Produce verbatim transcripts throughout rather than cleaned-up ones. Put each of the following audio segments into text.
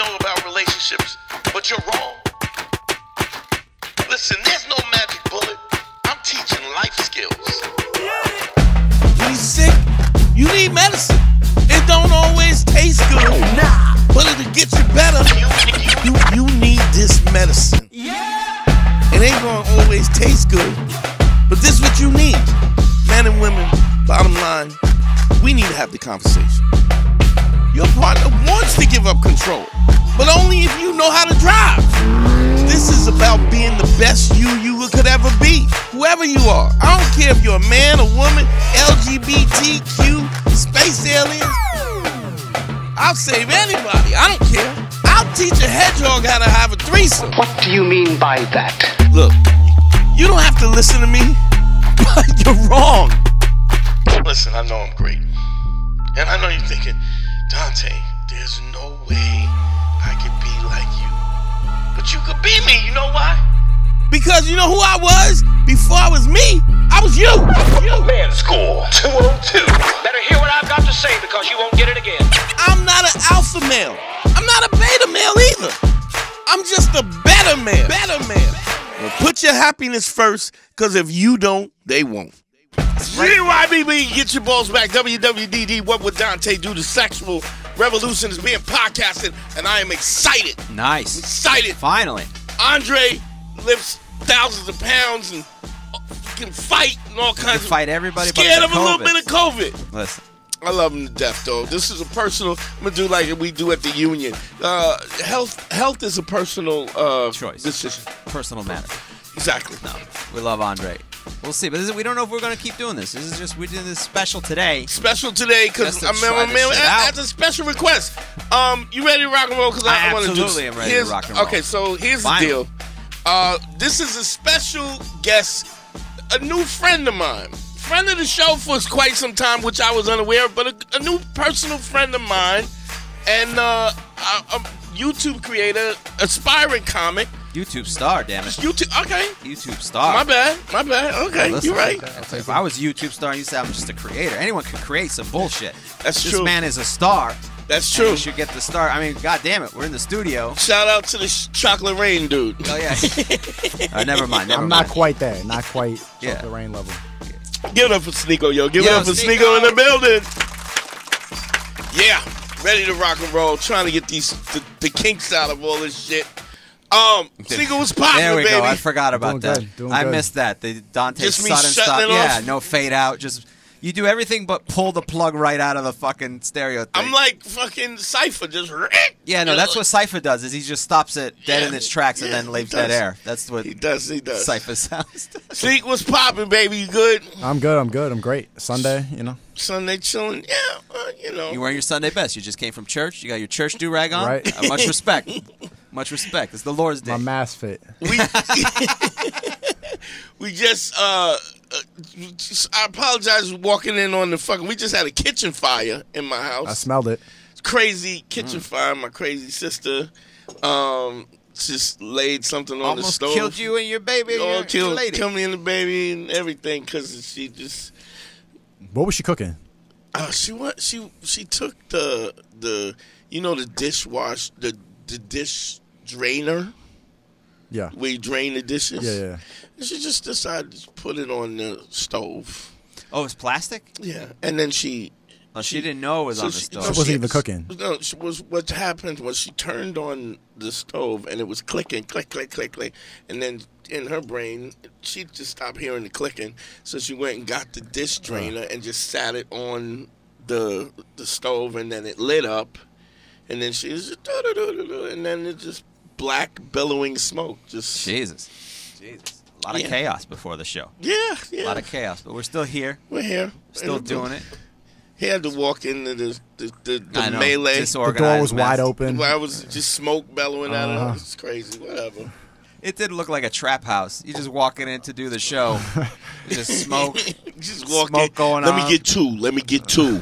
know about relationships, but you're wrong. Listen, there's no magic bullet. I'm teaching life skills. Yeah. When you're sick, you need medicine. It don't always taste good. Nah. But it'll get you better. You, you need this medicine. Yeah. It ain't gonna always taste good. But this is what you need. Men and women, bottom line, we need to have the conversation. Your partner wants to give up control, but only if you know how to drive. This is about being the best you you could ever be, whoever you are. I don't care if you're a man, a woman, L G B T Q, space aliens. I'll save anybody. I don't care. I'll teach a hedgehog how to have a threesome. What do you mean by that? Look, you don't have to listen to me, but you're wrong. Listen, I know I'm great. And I know you're thinking, Dante, there's no way I could be like you. But you could be me, you know why? Because you know who I was? Before I was me, I was you. you. ManSchool two oh two. Better hear what I've got to say because you won't get it again. I'm not an alpha male. I'm not a beta male either. I'm just a better man. Better man. Well, put your happiness first, because if you don't, they won't. G Y B B, get your balls back. W W D D, what would Dante do? The sexual revolution is being podcasted, and I am excited. Nice. Excited. Finally. Andre lifts thousands of pounds and can fight and all kinds of... fight everybody. Scared of a little bit of COVID. Listen. I love him to death, though. This is a personal... I'm going to do like we do at the union. Uh, health health is a personal... Uh, choice. Decision. Personal matter. Exactly. No, we love Andre. We'll see, but this is, we don't know if we're going to keep doing this. This is just, we're doing this special today. Special today, because I mean, man, that's a special request. Um, you ready to rock and roll? Because I, I, I want to do. Absolutely, I'm ready here's, to rock and roll. Okay, so here's Final. the deal. Uh, this is a special guest, a new friend of mine, friend of the show for quite some time, which I was unaware of, but a, a new personal friend of mine, and uh, a, a YouTube creator, aspiring comic. YouTube star, damn it. YouTube, okay. YouTube star. My bad, my bad. Okay, well, listen, you're right. If I was a YouTube star, you said I'm just a creator. Anyone could create some bullshit. That's this true. This man is a star. That's true. You should get the star. I mean, god damn it, we're in the studio. Shout out to the Chocolate Rain dude. Oh yeah. uh, never mind. Never I'm mind. not quite there. Not quite Chocolate yeah. Rain level. Yeah. Give it up for Sneako, yo. Give yo, it up for Sneako in the building. Yeah, ready to rock and roll. Trying to get these the, the kinks out of all this shit. Um, Sneako was popping, There we baby. go. I forgot about Doing that. I good. missed that. The Dante's sudden stop. Yeah, no fade out. Just you do everything but pull the plug right out of the fucking stereo thing. I'm like fucking Cypher, just. Yeah, no, that's what Cypher does. Is he just stops it dead yeah, in its tracks yeah, and then leaves dead air. That's what he does. He does. Cypher sounds. Sneako was popping, baby. You good? I'm good. I'm good. I'm great. Sunday, you know. Sunday chilling. Yeah, uh, you know. You wearing your Sunday best. You just came from church. You got your church do rag on. Right. Uh, much respect. Much respect. It's the Lord's Day. My mask fit. We, we just, uh, just, I apologize for walking in on the fucking, we just had a kitchen fire in my house. I smelled it. Crazy kitchen mm. fire. My crazy sister um, just laid something on Almost the stove. Almost killed you and your baby. You and your, your lady. Killed me and the baby and everything because she just. What was she cooking? Uh, she went, She she took the, the you know, the dishwash, the The dish drainer, yeah, where you drain the dishes. Yeah, yeah. And she just decided to put it on the stove. Oh, it's plastic. Yeah, and then she. Oh, she, she didn't know it was so on the she, stove. No, she wasn't even cooking. No, she was. What happened was she turned on the stove and it was clicking, click, click, click, click, and then in her brain she just stopped hearing the clicking, so she went and got the dish drainer and just sat it on the the stove, and then it lit up. And then she was just, doo -doo -doo -doo -doo, and then it's just black billowing smoke. Just Jesus, Jesus, a lot of yeah. chaos before the show. Yeah, yeah, a lot of chaos, but we're still here. We're here, still and doing it. He had to walk into the the, the, the I know, melee. The door was mess. wide open. I was just smoke bellowing uh -huh. out of it. It's crazy. Whatever. It did look like a trap house. You just walking in to do the show, just smoke, just walking. Smoke going Let on. Let me get two. Let me get two.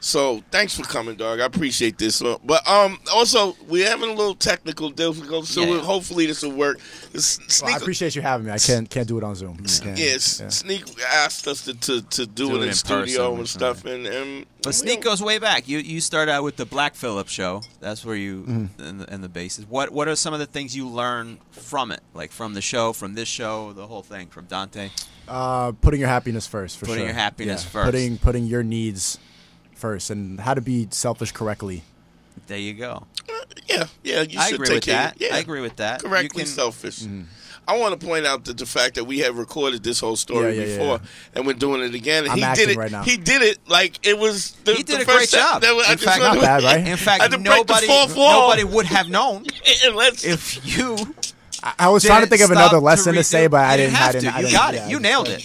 So thanks for coming, dog. I appreciate this. But um, also, we're having a little technical difficulty, so yeah. we'll, hopefully this will work. Sneako, well, I appreciate you having me. I can't can't do it on Zoom. Yeah, yeah. Sneako asked us to to, to do, do it in, in studio and stuff. Right. And, and but Sneak goes way back. You you start out with the Black Phillip show. That's where you mm. and, the, and the bases. What what are some of the things you learn from it? Like from the show, from this show, the whole thing, from Dante. Uh, putting your happiness first. For putting sure. your happiness yeah. first. Putting putting your needs first, and how to be selfish correctly. There you go. Uh, yeah, yeah. You I should agree take with care. that. Yeah. I agree with that. Correctly can... selfish. Mm. I want to point out that the fact that we have recorded this whole story yeah, yeah, before, yeah. and we're doing it again. And I'm he acting did it. Right now. He did it like it was. The, he did the a first great job. That was, in I fact, not bad, right? In fact, nobody, nobody would have known unless if you. I, I was trying to think of another lesson to, to say, but I didn't. I didn't. You got it. You nailed it.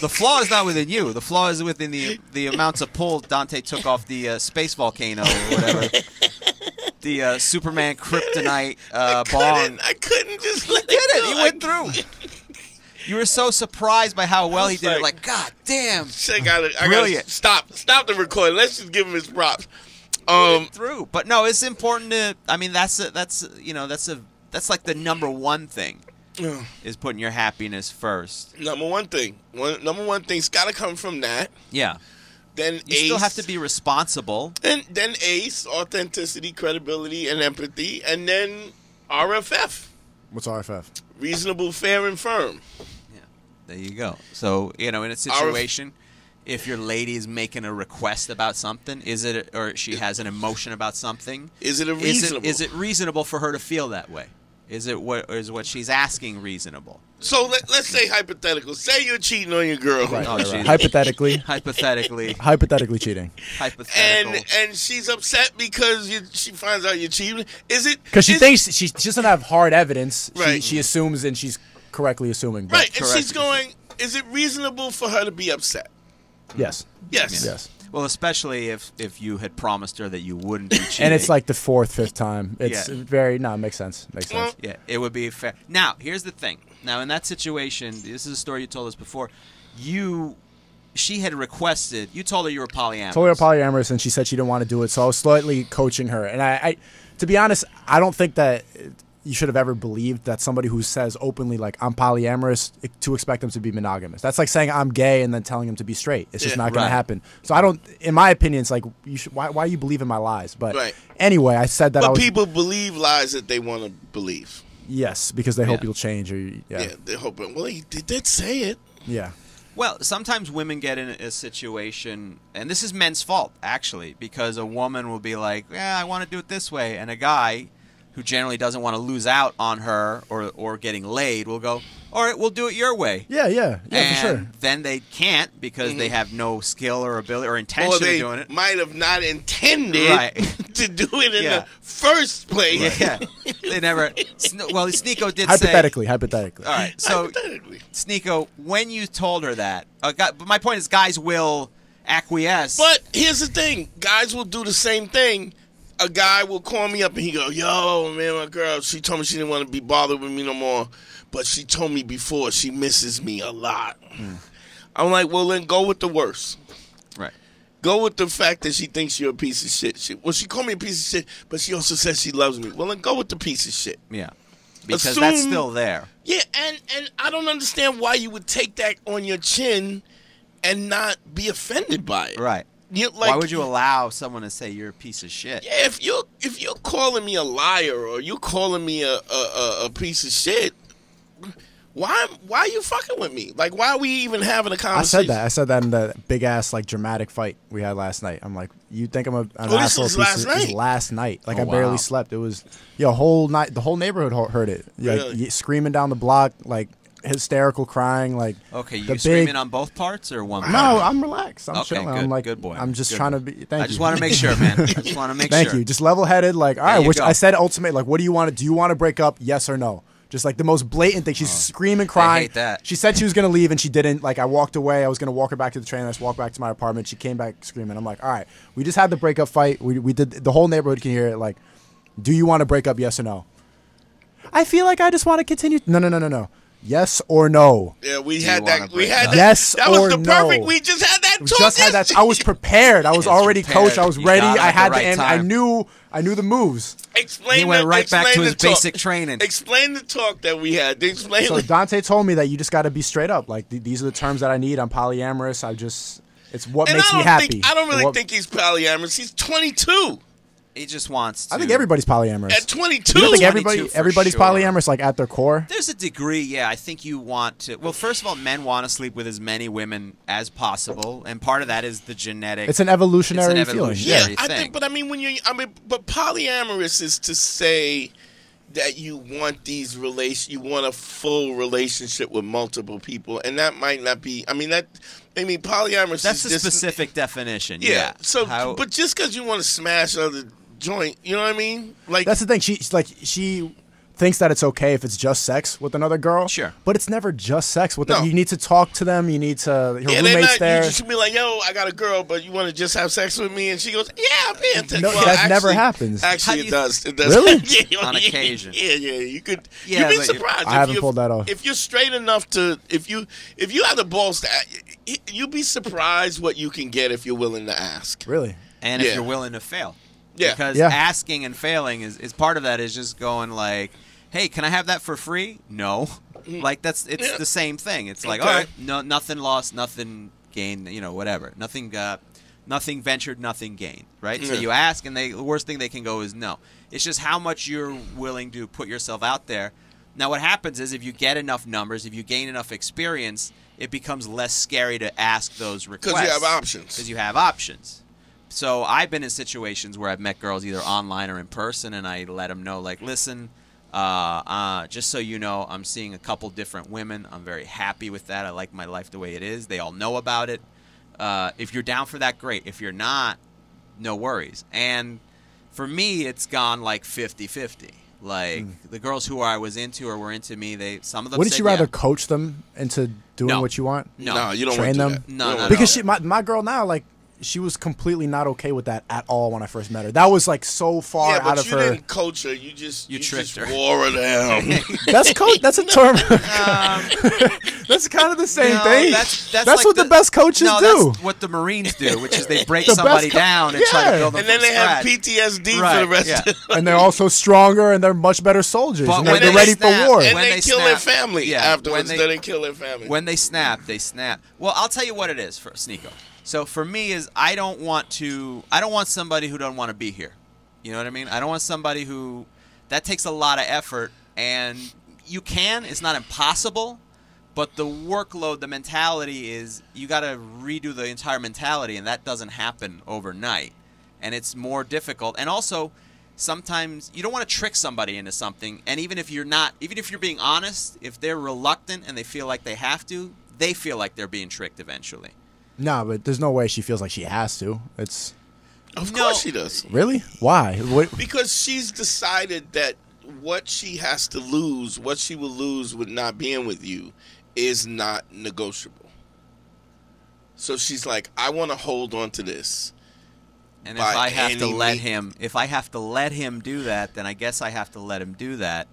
The flaw is not within you. The flaw is within the the amounts of pull Dante took off the uh, space volcano or whatever. The uh, Superman kryptonite uh, I bomb. I couldn't just let he it did it. You went through. You were so surprised by how well he did like, it. Like, God damn. I gotta, I Brilliant. Gotta stop. Stop the recording. Let's just give him his props. Um, through. But, no, it's important to – I mean, that's a, that's a, you know, that's a that's like the number one thing. Yeah. Is putting your happiness first. Number one thing. One, number one thing's got to come from that. Yeah. Then you ace, still have to be responsible. And then ace, authenticity, credibility, and empathy. And then R F F. What's R F F? Reasonable, fair, and firm. Yeah. There you go. So, you know, in a situation, if your lady is making a request about something, is it, a, or she has an emotion about something, is it a reasonable? Is it, is it reasonable for her to feel that way? Is it what is what she's asking reasonable? So let, let's say hypothetical. Say you're cheating on your girl. Right, oh, right, right. Hypothetically. Hypothetically. Hypothetically cheating. Hypothetical. And and she's upset because you, she finds out you're cheating. Is it because she thinks she, she doesn't have hard evidence? Right. She, she assumes, and she's correctly assuming. But right. And correctly. she's going. Is it reasonable for her to be upset? Yes. Yes. Yeah. Yes. Well, especially if, if you had promised her that you wouldn't be cheating. And it's like the fourth, fifth time. It's yeah. very, no, it makes sense. Makes sense. Yeah, it would be fair. Now, here's the thing. Now, in that situation, this is a story you told us before. You, she had requested, you told her you were polyamorous. Told her polyamorous, and she said she didn't want to do it, so I was slightly coaching her. And I, I to be honest, I don't think that you should have ever believed that somebody who says openly, like, I'm polyamorous, to expect them to be monogamous. That's like saying I'm gay and then telling them to be straight. It's just yeah, not going right. to happen. So I don't, in my opinion, it's like, you should, why, why you believe in my lies? But right. anyway, I said that but I was, people believe lies that they want to believe. Yes, because they yeah. hope you'll change. Or Yeah, yeah they hope. Well, he did say it. Yeah. Well, sometimes women get in a situation, and this is men's fault, actually, because a woman will be like, yeah, I want to do it this way, and a guy who generally doesn't want to lose out on her or or getting laid will go, all right, we'll do it your way. Yeah, yeah, yeah, and for sure. Then they can't because mm-hmm. they have no skill or ability or intention or they of doing it. Might have not intended right. to do it in yeah. the first place. Yeah, yeah. They never. Well, Sneako did hypothetically, say hypothetically. Hypothetically. All right, so Sneako, when you told her that, uh, God, but my point is, guys will acquiesce. But here's the thing: guys will do the same thing. A guy will call me up and he go, yo, man, my girl, she told me she didn't want to be bothered with me no more, but she told me before she misses me a lot. Mm. I'm like, well, then go with the worst. Right. Go with the fact that she thinks you're a piece of shit. She, well, she called me a piece of shit, but she also says she loves me. Well, then go with the piece of shit. Yeah. Because Assume, that's still there. Yeah, and, and I don't understand why you would take that on your chin and not be offended by it. Right. You, like, why would you allow someone to say you're a piece of shit? Yeah, if you if you're calling me a liar or you calling me a, a a piece of shit, why why are you fucking with me? Like, why are we even having a conversation? I said that. I said that in the big ass like dramatic fight we had last night. I'm like, you think I'm a an oh, asshole? This was last night. This was last night, like oh, I barely wow. slept. It was your whole night. The whole neighborhood heard it. Like, really? Screaming down the block, like. Hysterical crying, like okay. You screaming big... on both parts or one part? No, I'm relaxed. I'm okay, chilling. Good, I'm like, good boy. I'm just good trying boy. to be. Thank I you. Just want to make sure, man. I just want to make thank sure. Thank you. Just level-headed. Like, all right. Which go. I said ultimately, like, what do you want to? Do you want to break up? Yes or no? Just like the most blatant thing. She's oh, screaming, crying. I hate that. She said she was gonna leave and she didn't. Like, I walked away. I was gonna walk her back to the train. I just walked back to my apartment. She came back screaming. I'm like, all right. We just had the breakup fight. We we did. The whole neighborhood can hear it. Like, do you want to break up? Yes or no? I feel like I just want to continue. No, no, no, no, no. Yes or no? Yeah, we Do had that. We had that. Yes that was or the perfect. No. We just had that. We talk just had that. I was prepared. I was already prepared. coached. I was you ready. I had the. Right end. I knew. I knew the moves. Explain. He went the, right back to his talk. basic training. Explain the talk that we had. Explain. So Dante told me that you just got to be straight up. Like th these are the terms that I need. I'm polyamorous. I just. It's what and makes me happy. Think, I don't really what, think he's polyamorous. He's twenty-two. He just wants to. I think everybody's polyamorous. At twenty-two? You don't think everybody, everybody's sure. polyamorous, like, at their core? There's a degree, yeah. I think you want to. Well, first of all, men want to sleep with as many women as possible, and part of that is the genetic. It's an evolutionary, it's an evolutionary feeling. Yeah, thing. I think, but I mean, when you're, I mean, but polyamorous is to say that you want these relation, you want a full relationship with multiple people, and that might not be. I mean, that. I mean, polyamorous. That's is a specific definition. Yeah. yeah. So, How, but just because you want to smash other. joint, you know what I mean? Like that's the thing. She like she thinks that it's okay if it's just sex with another girl. Sure, but it's never just sex with no. them. You need to talk to them. You need to. Her yeah, roommates not, there. You should be like, "Yo, I got a girl, but you want to just have sex with me?" And she goes, "Yeah, I'm into." No, well, that actually, never happens. Actually, it does. It does. Really? yeah, you know, On occasion. Yeah, yeah. You could. Yeah, you'd be surprised. I haven't pulled that off. If you're straight enough to, if you, if you have the balls to, you'd be surprised what you can get if you're willing to ask. Really? And yeah. if you're willing to fail. Yeah. Because yeah. asking and failing is, is part of that is just going like, hey, can I have that for free? No. Like that's it's yeah. the same thing. It's like, okay. all right, no, nothing lost, nothing gained, you know, whatever. Nothing uh, nothing ventured, nothing gained, right? Yeah. So you ask and they, the worst thing they can go is no. It's just how much you're willing to put yourself out there. Now what happens is if you get enough numbers, if you gain enough experience, it becomes less scary to ask those requests. Because you have options. Because you have options. So I've been in situations where I've met girls either online or in person, and I let them know, like, listen, uh, uh, just so you know, I'm seeing a couple different women. I'm very happy with that. I like my life the way it is. They all know about it. Uh, if you're down for that, great. If you're not, no worries. And for me, it's gone like fifty fifty. Like, mm. the girls who I was into or were into me, they some of them. Wouldn't you rather yeah. coach them into doing no. what you want? No, no you don't train want to them. Do no, no, no, because no. She, my my girl now, like. She was completely not okay with that at all when I first met her. That was like so far yeah, out of her. But you didn't coach her. You just you, you tricked just her. Wore her down. that's coach. That's a term. um, that's kind of the same no, thing. That's, that's, that's like what the, the best coaches no, do. That's what the Marines do, which is they break the somebody down and yeah. try to build them. And then they scratch. Have P T S D right. for the rest. Yeah. of them. And they're also stronger and they're much better soldiers. But and when they're they ready snap, for war. And when they, they kill snap, their family yeah, afterwards. They, they kill their family. When they snap, they snap. Well, I'll tell you what it is for Sneako. So for me is I don't want to I don't want somebody who doesn't want to be here. You know what I mean? I don't want somebody who that takes a lot of effort, and you can, it's not impossible, but the workload, the mentality is you got to redo the entire mentality, and that doesn't happen overnight. And it's more difficult. And also sometimes you don't want to trick somebody into something, and even if you're not even if you're being honest, if they're reluctant and they feel like they have to, they feel like they're being tricked eventually. No, but there's no way she feels like she has to. It's Of no. course she does. Really? Why? What? Because she's decided that what she has to lose, what she will lose with not being with you is not negotiable. So she's like, I want to hold on to this. And if I have to let him, if I have to let him do that, then I guess I have to let him do that.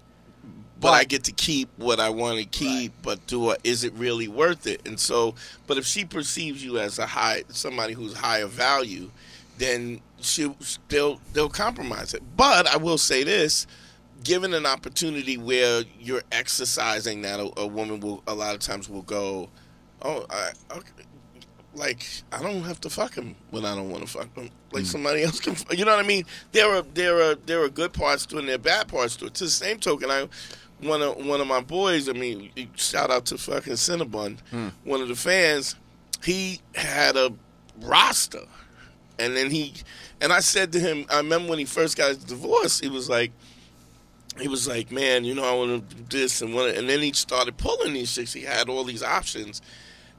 But, but I get to keep what I want to keep, right. but do I, is it really worth it? And so, but if she perceives you as a high somebody who's higher value, then she they'll they'll compromise it. But I will say this: given an opportunity where you're exercising that, a, a woman will a lot of times will go, "Oh, I, okay, like I don't have to fuck him when I don't want to fuck him. Like mm. somebody else can." You know what I mean? There are there are there are good parts to it, and there are bad parts to it. To the same token, I. One of one of my boys, I mean, shout out to fucking Cinnabon, hmm. one of the fans. He had a roster, and then he, and I said to him, I remember when he first got his divorce, he was like, he was like, man, you know, I want to do this and want, and then he started pulling these chicks. He had all these options,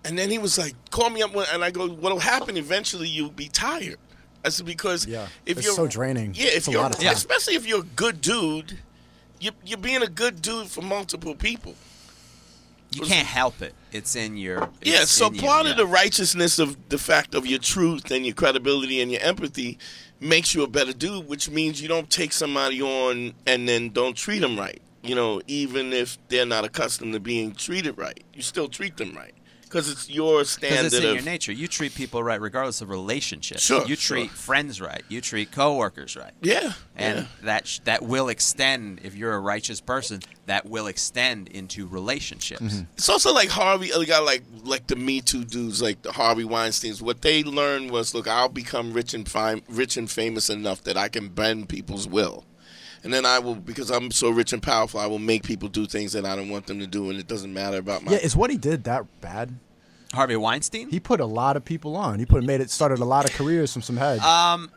and then he was like, call me up, and I go, what'll happen eventually? You'll be tired. I said because yeah, if it's you're so draining, yeah, if it's you're, a lot of time. Especially if you're a good dude. You're being a good dude for multiple people. You can't help it. It's in your... It's yeah, so part of the righteousness of the fact of your truth and your credibility and your empathy makes you a better dude, which means you don't take somebody on and then don't treat them right. you know, even if they're not accustomed to being treated right, you still treat them right. Because it's your standard. Because it's in of, your nature. You treat people right regardless of relationships. Sure, you treat sure. friends right. You treat coworkers right. Yeah. And yeah. that sh that will extend, if you're a righteous person, that will extend into relationships. Mm-hmm. It's also like Harvey, a guy like like the Me Too dudes, like the Harvey Weinsteins. What they learned was, look, I'll become rich and fine, rich and famous enough that I can bend people's will. And then I will, because I'm so rich and powerful, I will make people do things that I don't want them to do, and it doesn't matter about my... Yeah, is what he did that bad? Harvey Weinstein? He put a lot of people on. He put made it started a lot of careers from some heads. Um,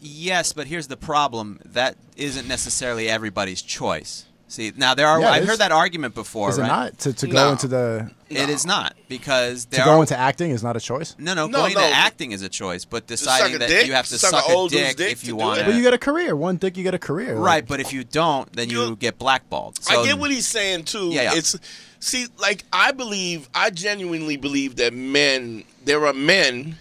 yes, but here's the problem. That isn't necessarily everybody's choice. See, now there are... Yeah, I've heard that argument before, is right? Is it not? To, to go no. into the... No. It is not, because there to go are, into acting is not a choice. No, no, no going no. into acting is a choice, but deciding that dick, you have to suck, suck a dick, dick if you want. But you got a career. One dick, you got a career. Right, like, but if you don't, then you get blackballed. So, I get what he's saying too. Yeah, yeah. It's see, like I believe, I genuinely believe that men, there are men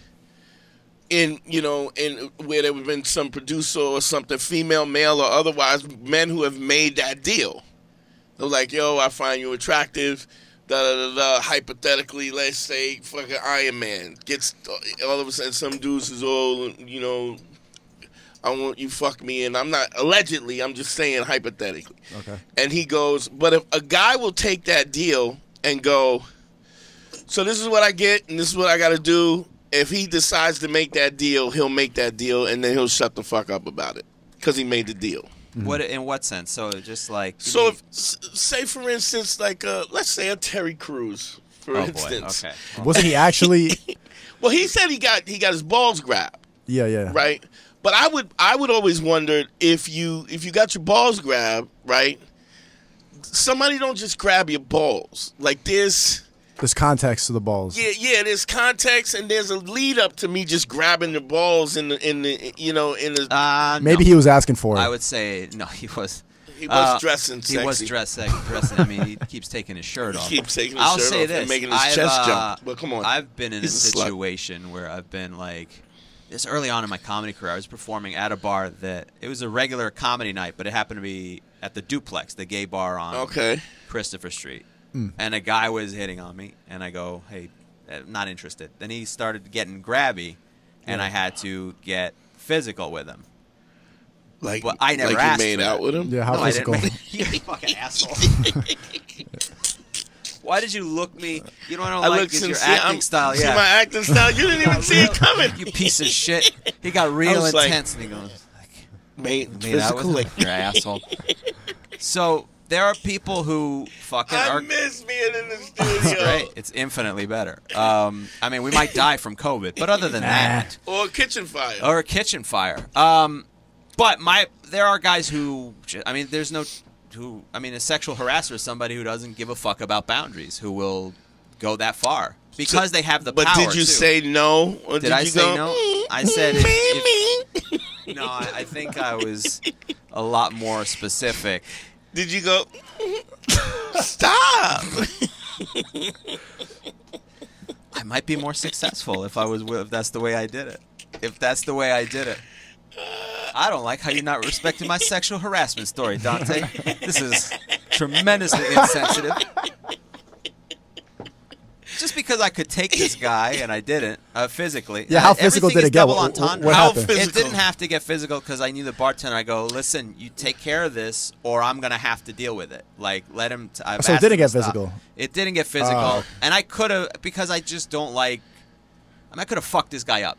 in you know in where there have been some producer or something, female, male, or otherwise, men who have made that deal. They're like, yo, I find you attractive. Da, da, da, da. Hypothetically, let's say fucking Iron Man gets all of a sudden some dudes is all, you know, I want you fuck me, and I'm not allegedly, I'm just saying hypothetically. Okay. And he goes, but if a guy will take that deal and go, so this is what I get and this is what I got to do. If he decides to make that deal, he'll make that deal, and then he'll shut the fuck up about it because he made the deal. Mm-hmm. What in what sense? So just like so, if, say for instance, like uh, let's say a Terry Crews, for oh instance. Boy. Okay. Well, wasn't he actually? Well, he said he got he got his balls grabbed. Yeah, yeah. Right, but I would I would always wonder if you if you got your balls grabbed, right? Somebody don't just grab your balls. Like there's there's context to the balls. Yeah, yeah. There's context, and there's a lead up to me just grabbing the balls in the in the you know in the. Uh, maybe no. he was asking for it. I would say no. He was. He was uh, dressing. Sexy. He was dressing. Dressing. I mean, he keeps taking his shirt off. He keeps taking his I'll shirt say off this. and making his I've, chest uh, jump. But come on, I've been in He's a situation a where I've been like, this early on in my comedy career, I was performing at a bar that it was a regular comedy night, but it happened to be at the Duplex, the gay bar on okay. Christopher Street. Mm. And a guy was hitting on me, and I go, hey, I'm not interested. Then he started getting grabby, and yeah. I had to get physical with him. Like, but I never like asked you made out with him? Yeah, how no, physical? You fucking asshole. Why did you look me? You know what I don't I like is your acting I'm, style. Yeah, my acting style? You didn't even see real, it coming. You piece of shit. He got real intense, like, and he goes, like, made, made out with him? You're an asshole. So... There are people who fucking I are... miss being in the studio. Right? It's infinitely better. Um, I mean, we might die from COVID, but other than that... Or a kitchen fire. Or a kitchen fire. Um, but my, there are guys who... I mean, there's no... who I mean, a sexual harasser is somebody who doesn't give a fuck about boundaries, who will go that far. Because so, they have the but power, But did you too. say no? Or did, did I say go, no? I said... If, if, no, I, I think I was a lot more specific... Did you go, stop? I might be more successful if I was, if that's the way I did it. If that's the way I did it. I don't like how you're not respecting my sexual harassment story, Dante. This is tremendously insensitive. Just because I could take this guy and I didn't uh, physically. Yeah, how physical did it get? What, what happened? It didn't have to get physical because I knew the bartender. I go, listen, you take care of this, or I'm gonna have to deal with it. Like, let him. T I've so it didn't get physical. It didn't get physical, uh, and I could have because I just don't like. I mean, I could have fucked this guy up.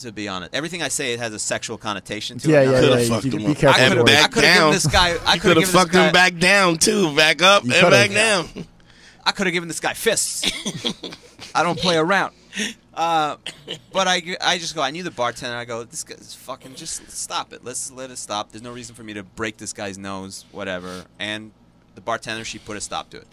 To be honest, everything I say it has a sexual connotation to yeah, it. Yeah, yeah, yeah. You, you, you I could have back down. This guy, I could have fucked him back down too, back up and back down. I could have given this guy fists. I don't play around. Uh, but I, I just go, I knew the bartender. I go, this guy's fucking, just stop it. Let's let it stop. There's no reason for me to break this guy's nose, whatever. And the bartender, she put a stop to it.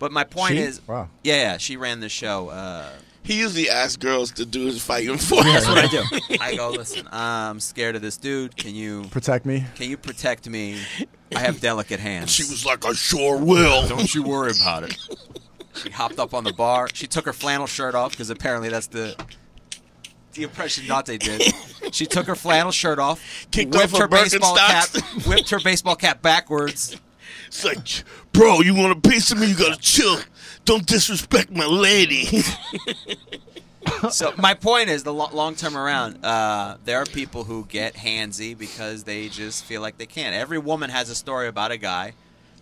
But my point she? is, wow. yeah, yeah, she ran the show. Uh, he usually asks girls to do his fighting for him. That's what I do. I go, listen, I'm scared of this dude. Can you protect me? Can you protect me? I have delicate hands. And she was like, I sure will. Don't you worry about it. She hopped up on the bar. She took her flannel shirt off because apparently that's the the impression Dante did. She took her flannel shirt off, kicked whipped off her, her baseball cap, whipped her baseball cap backwards, It's like, bro, you want a piece of me? You gotta chill. Don't disrespect my lady. So my point is, the lo long term around, uh, there are people who get handsy because they just feel like they can't. Every woman has a story about a guy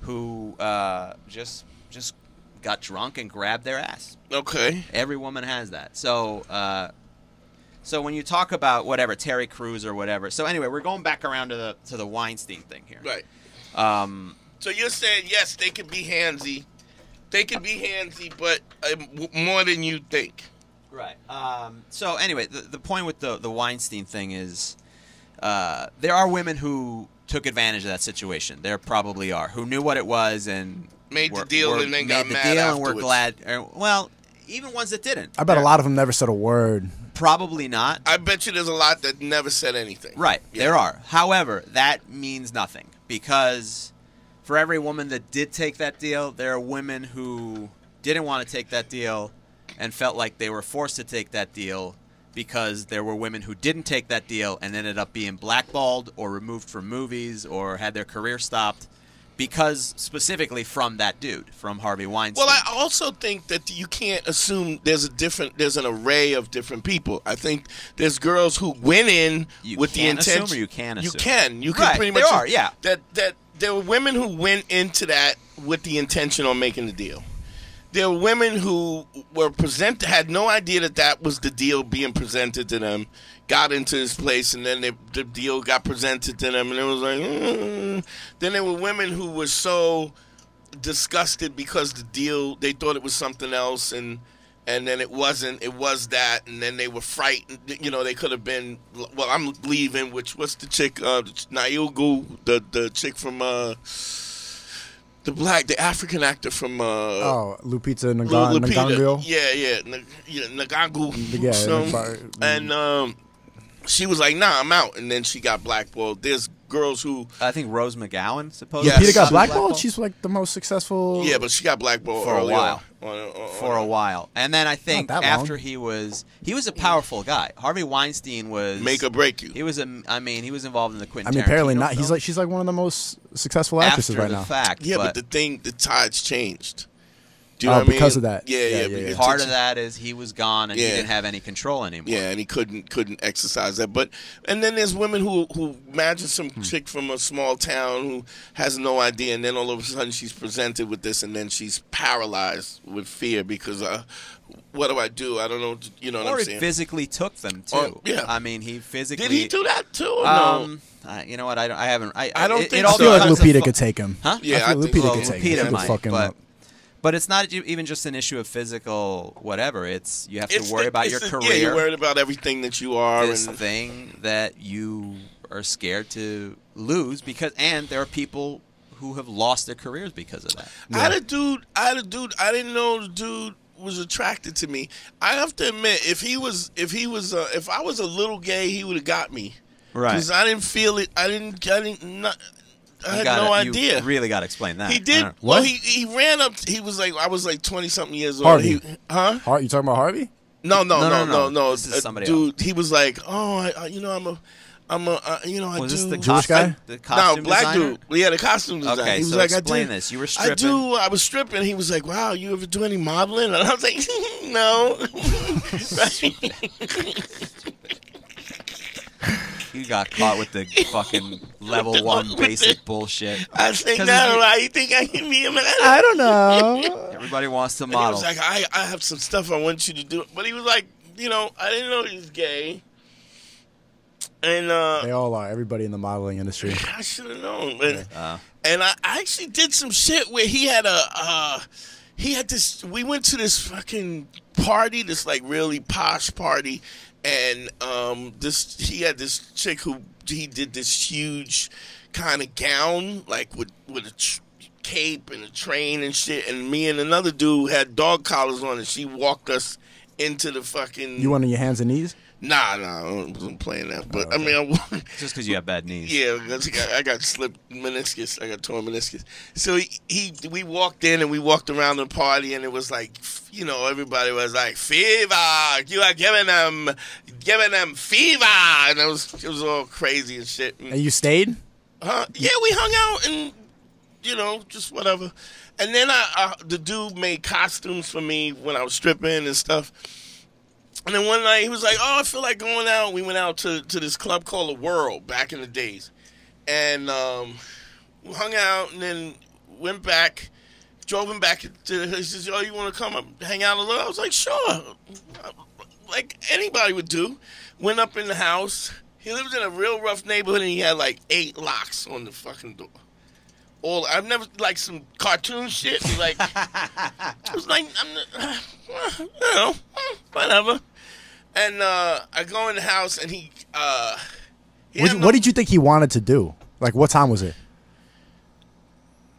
who uh, just just got drunk and grabbed their ass. Okay. Every woman has that. So uh, so when you talk about whatever Terry Crews or whatever. So anyway, we're going back around to the to the Weinstein thing here. Right. Um, so you're saying yes, they can be handsy, they can be handsy, but uh, more than you think. Right. Um, so anyway, the, the point with the, the Weinstein thing is uh, there are women who took advantage of that situation. There probably are, who knew what it was and made were, the deal were, and then got mad afterwards. Made the deal and were glad. Or, well, even ones that didn't. I bet a lot of them never said a word. Probably not. I bet you there's a lot that never said anything. Right. Yeah. There are. However, that means nothing because for every woman that did take that deal, there are women who didn't want to take that deal and felt like they were forced to take that deal because there were women who didn't take that deal and ended up being blackballed or removed from movies or had their career stopped because specifically from that dude, from Harvey Weinstein. Well, I also think that you can't assume there's a different, there's an array of different people. I think there's girls who went in you with the intention. You can assume or you can assume? You can. You can right, pretty much. There are, yeah. That, that there were women who went into that with the intention on making the deal. There were women who were presented, had no idea that that was the deal being presented to them, got into this place, and then they, the deal got presented to them, and it was like, mm. Then there were women who were so disgusted because the deal, they thought it was something else, and and then it wasn't, it was that, and then they were frightened, you know, they could have been, well, I'm leaving, which, what's the chick, uh, Nyong'o, the, the chick from, uh, The black, the African actor from uh, oh Lupita Nyong'o, Lupita. yeah, yeah, N yeah, Nyong'o, yeah, so, and um, she was like, "Nah, I'm out," and then she got blackballed. There's girls who I think Rose McGowan, supposedly, yeah, Lupita got blackballed? blackballed. She's like the most successful. Yeah, but she got blackballed for a while. On, on, on, for a while, and then I think after he was, he was a powerful guy. Harvey Weinstein was make or break you. He was a, I mean, he was involved in the Quentin Tarantino. I mean, apparently not. Film. He's like, she's like one of the most successful actresses right now. After the fact, yeah, but, but the thing, the tide's changed. Do you oh, know what because I mean? of that, yeah, yeah. yeah, yeah, yeah, yeah. Part of that is he was gone and yeah. he didn't have any control anymore. Yeah, and he couldn't couldn't exercise that. But and then there's women who who imagine some hmm. chick from a small town who has no idea, and then all of a sudden she's presented with this, and then she's paralyzed with fear because uh, what do I do? I don't know. You know or what I'm saying? Or physically took them too. Or, yeah, I mean he physically did he do that too? Or um, no. Uh, you know what? I don't. I haven't. I, I don't. It, think it all I feel like Lupita could take him. Huh? Yeah, I feel I Lupita well, could take Lupita him. Might, fuck him but, up. But it's not even just an issue of physical whatever. It's you have it's to worry the, about your the, career. Yeah, you're worried about everything that you are. This and thing that you are scared to lose because, and there are people who have lost their careers because of that. Yeah. I had a dude. I had a dude. I didn't know the dude was attracted to me. I have to admit, if he was, if he was, uh, if I was a little gay, he would have got me. Right. Because I didn't feel it. I didn't. I didn't. Not, I had gotta, no idea. You really got to explain that. He did. What? Well, he he ran up. He was like, I was like twenty something years old. Harvey, he, huh? Har you talking about Harvey? No, no, no, no, no. no, no. This is somebody dude, else. He was like, oh, I, I, you know, I'm a, I'm a, uh, you know, I was do. Was this the Jewish guy? The costume no, black designer? dude. Well, yeah, the costume designer. Okay, he was so like, explain I do, this. You were stripping. I do. I was stripping. He was like, wow, you ever do any modeling? And I was like, no. You got caught with the fucking level the, one basic the, bullshit. I think that's why you think I can be a man. I don't know. Everybody wants to model. And he was like, I, I have some stuff I want you to do. But he was like, you know, I didn't know he was gay. And uh, they all are. Everybody in the modeling industry. I should have known. And, uh, and I, I actually did some shit where he had a, uh, he had this, we went to this fucking party, this like really posh party. And um, this, he had this chick who he did this huge kind of gown, like with with a tr cape and a train and shit. And me and another dude had dog collars on, and she walked us into the fucking. You went on your hands and knees? Nah, nah, I wasn't playing that. But oh, okay. I mean, I, just because you have bad knees. Yeah, I, I got slipped meniscus. I got torn meniscus. So he, he, we walked in and we walked around the party, and it was like, you know, everybody was like, fever. You are giving them, giving them fever, and it was, it was all crazy and shit. And, and you stayed? Huh? Yeah, we hung out and. you know, just whatever. And then I, I, the dude made costumes for me when I was stripping and stuff. And then one night he was like, oh, I feel like going out. We went out to, to this club called The World back in the days. And um, we hung out and then went back, drove him back to, he says, oh, you want to come up, hang out a little? I was like, sure. Like anybody would do. Went up in the house. He lived in a real rough neighborhood, and he had, like, eight locks on the fucking door. All, I've never, like, some cartoon shit. Like, it was like, I'm, you know, whatever. And uh, I go in the house, and he... Uh, he what, no what did you think he wanted to do? Like, what time was it?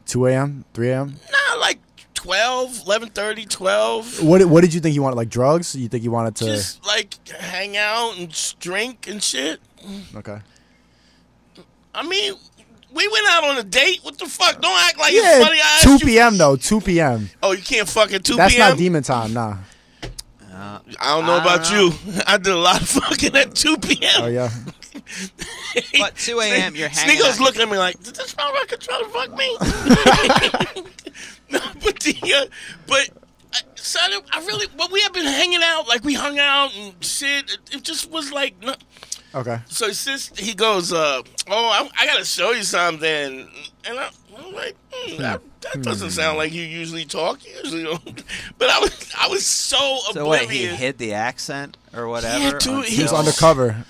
two A M? three A M? Nah, like... twelve, eleven thirty, twelve. What, what did you think he wanted? Like drugs? You think he wanted to... Just like hang out and drink and shit. Okay. I mean, we went out on a date. What the fuck? Don't act like yeah, it's funny. I two P M though. two P M Oh, you can't fucking two P M? That's not demon time, nah. Uh, I don't know I about don't know. you. I did a lot of fucking at two P M Oh, yeah. But two A M, you're hanging Sneako's out. looking at me like, did this motherfucker try to fuck me? No, but the, uh, but I, so I, I really, but we had been hanging out, like we hung out and shit. It, it just was like, no. Okay. So since he goes, uh, oh, I, I gotta show you something, and I, I'm like, mm, that, that doesn't sound like you usually talk. Usually, don't. But I was, I was so, so oblivious. So wait, he hid the accent or whatever. Yeah, dude, he was undercover.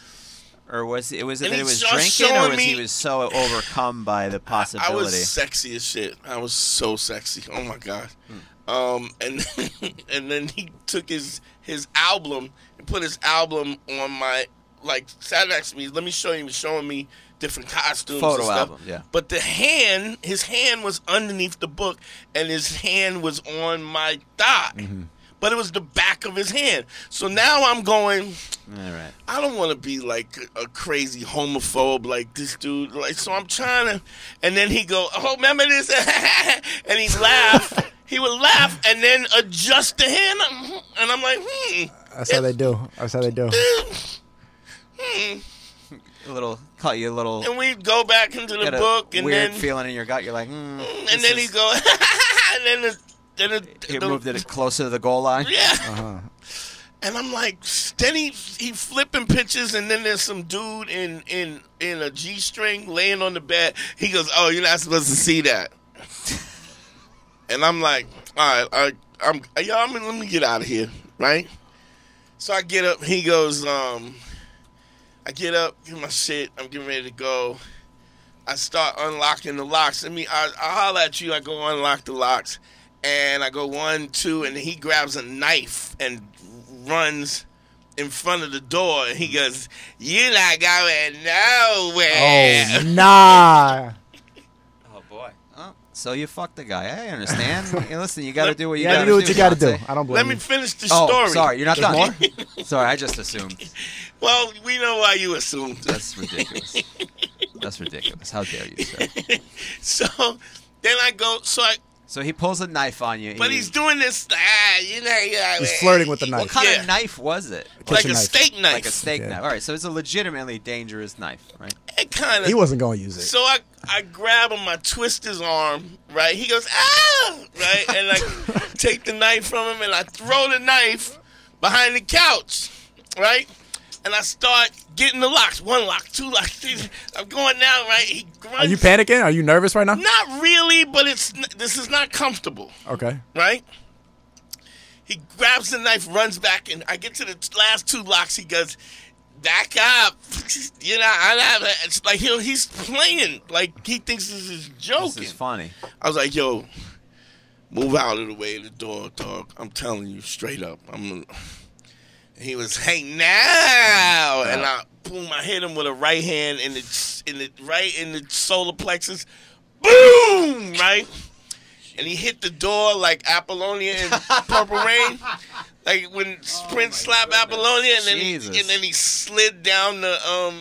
Or was it was it that he was drinking, or was he was so overcome by the possibility? I, I was sexy as shit. I was so sexy. Oh my god! Hmm. Um, and then, and then he took his his album and put his album on my like sat next to me. Let me show you. He was showing me different costumes, photo and stuff. Album. Yeah. But the hand, his hand was underneath the book, and his hand was on my thigh. Mm-hmm. But it was the back of his hand. So now I'm going, all right. I don't want to be like a crazy homophobe like this dude. Like, so I'm trying to. And then he go, oh, remember this? And he laughed. He would laugh and then adjust the hand. And I'm like, hmm. That's how they do. That's how they do. Hmm. A little, caught you a little. And we'd go back into the book. And weird then, feeling in your gut. You're like, mm, and then is... he'd go, and then the. Then it, he the, moved it closer to the goal line. Yeah. Uh-huh. And I'm like, then he, he flipping pictures, and then there's some dude in in in a G-string laying on the bed. He goes, "Oh, you're not supposed to see that." And I'm like, "All right, I, I'm y'all, I mean, let me get out of here, right?" So I get up. He goes, um, "I get up, get my shit. I'm getting ready to go." I start unlocking the locks. I mean, I, I holler at you. I go unlock the locks. And I go one, two, and he grabs a knife and runs in front of the door. And he goes, "You're not going nowhere." Oh, nah. Oh, boy. Oh, so you fucked the guy. I understand. Hey, listen, you got to do what you got to do. What you got to do. I don't blame Let you. me finish the oh, story. Sorry, you're not done. More? Sorry, I just assumed. Well, we know why you assumed. That's ridiculous. That's ridiculous. How dare you, sir? So then I go, so I. So he pulls a knife on you. But he's doing this. Ah, you know, yeah, he's flirting with the knife. What kind yeah. of knife was it? Like, like a knife. steak knife. Like a steak yeah. knife. All right, so it's a legitimately dangerous knife, right? It kind of. He wasn't going to use it. So I, I grab him. I twist his arm, right? He goes, ah, right? And I take the knife from him, and I throw the knife behind the couch, right? And I start getting the locks. One lock, two locks. I'm going now, right? He grunts. Are you panicking? Are you nervous right now? Not really, but it's this is not comfortable. Okay. Right? He grabs the knife, runs back, and I get to the last two locks. He goes, back up. You know, I, I, it's like he'll, he's playing. Like, he thinks this is joking. This is funny. I was like, yo, move out of the way of the door, dog. I'm telling you straight up. I'm He was, hey, now, and I, boom, I hit him with a right hand in the, in the right in the solar plexus, boom, right, and he hit the door like Apollonia in Purple Rain, like when oh Prince slapped Apollonia, and then he, and then he slid down the um,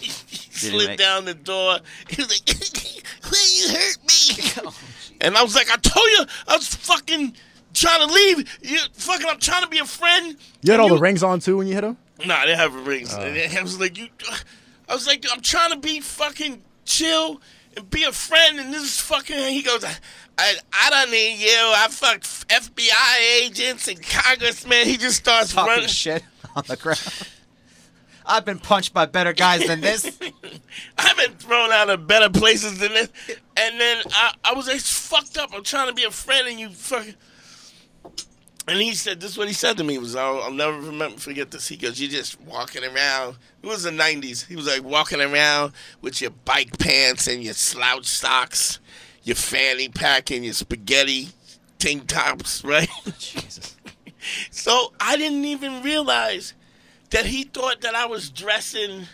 he slid make... down the door. He was like, "You hurt me," oh, and I was like, "I told you, I was fucking." Trying to leave, you fucking. I'm trying to be a friend. You had all you, the rings on too when you hit him. Nah, they have rings. Uh. I was like, you. I was like, I'm trying to be fucking chill. and be a friend, and this is fucking, he goes, I, I don't need you, I fucked F B I agents and congressmen, he just starts talking running shit on the ground. I've been punched by better guys than this. I've been thrown out of better places than this. And then I, I was like, fucked up. I'm trying to be a friend, and you fucking... And he said, this is what he said to me. Was, I'll, I'll never remember, forget this. He goes, you're just walking around. It was the nineties. He was like, walking around with your bike pants and your slouch socks, your fanny pack and your spaghetti tank tops, right? Jesus. So I didn't even realize... that he thought that I was dressing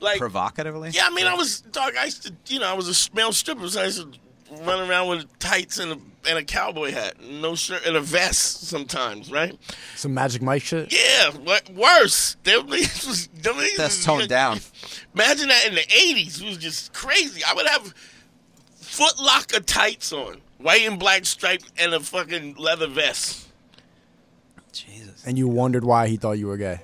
like provocatively. Yeah, I mean, I was dog. I used to, you know, I was a male stripper, so I used to run around with tights and a, and a cowboy hat, and no shirt, and a vest sometimes, right? Some Magic Mike shit. Yeah, what, worse. They, was, they, that's was, toned you know, down. Imagine that in the eighties, it was just crazy. I would have Foot Locker tights on, white and black striped, and a fucking leather vest. Jesus. And you wondered why he thought you were gay.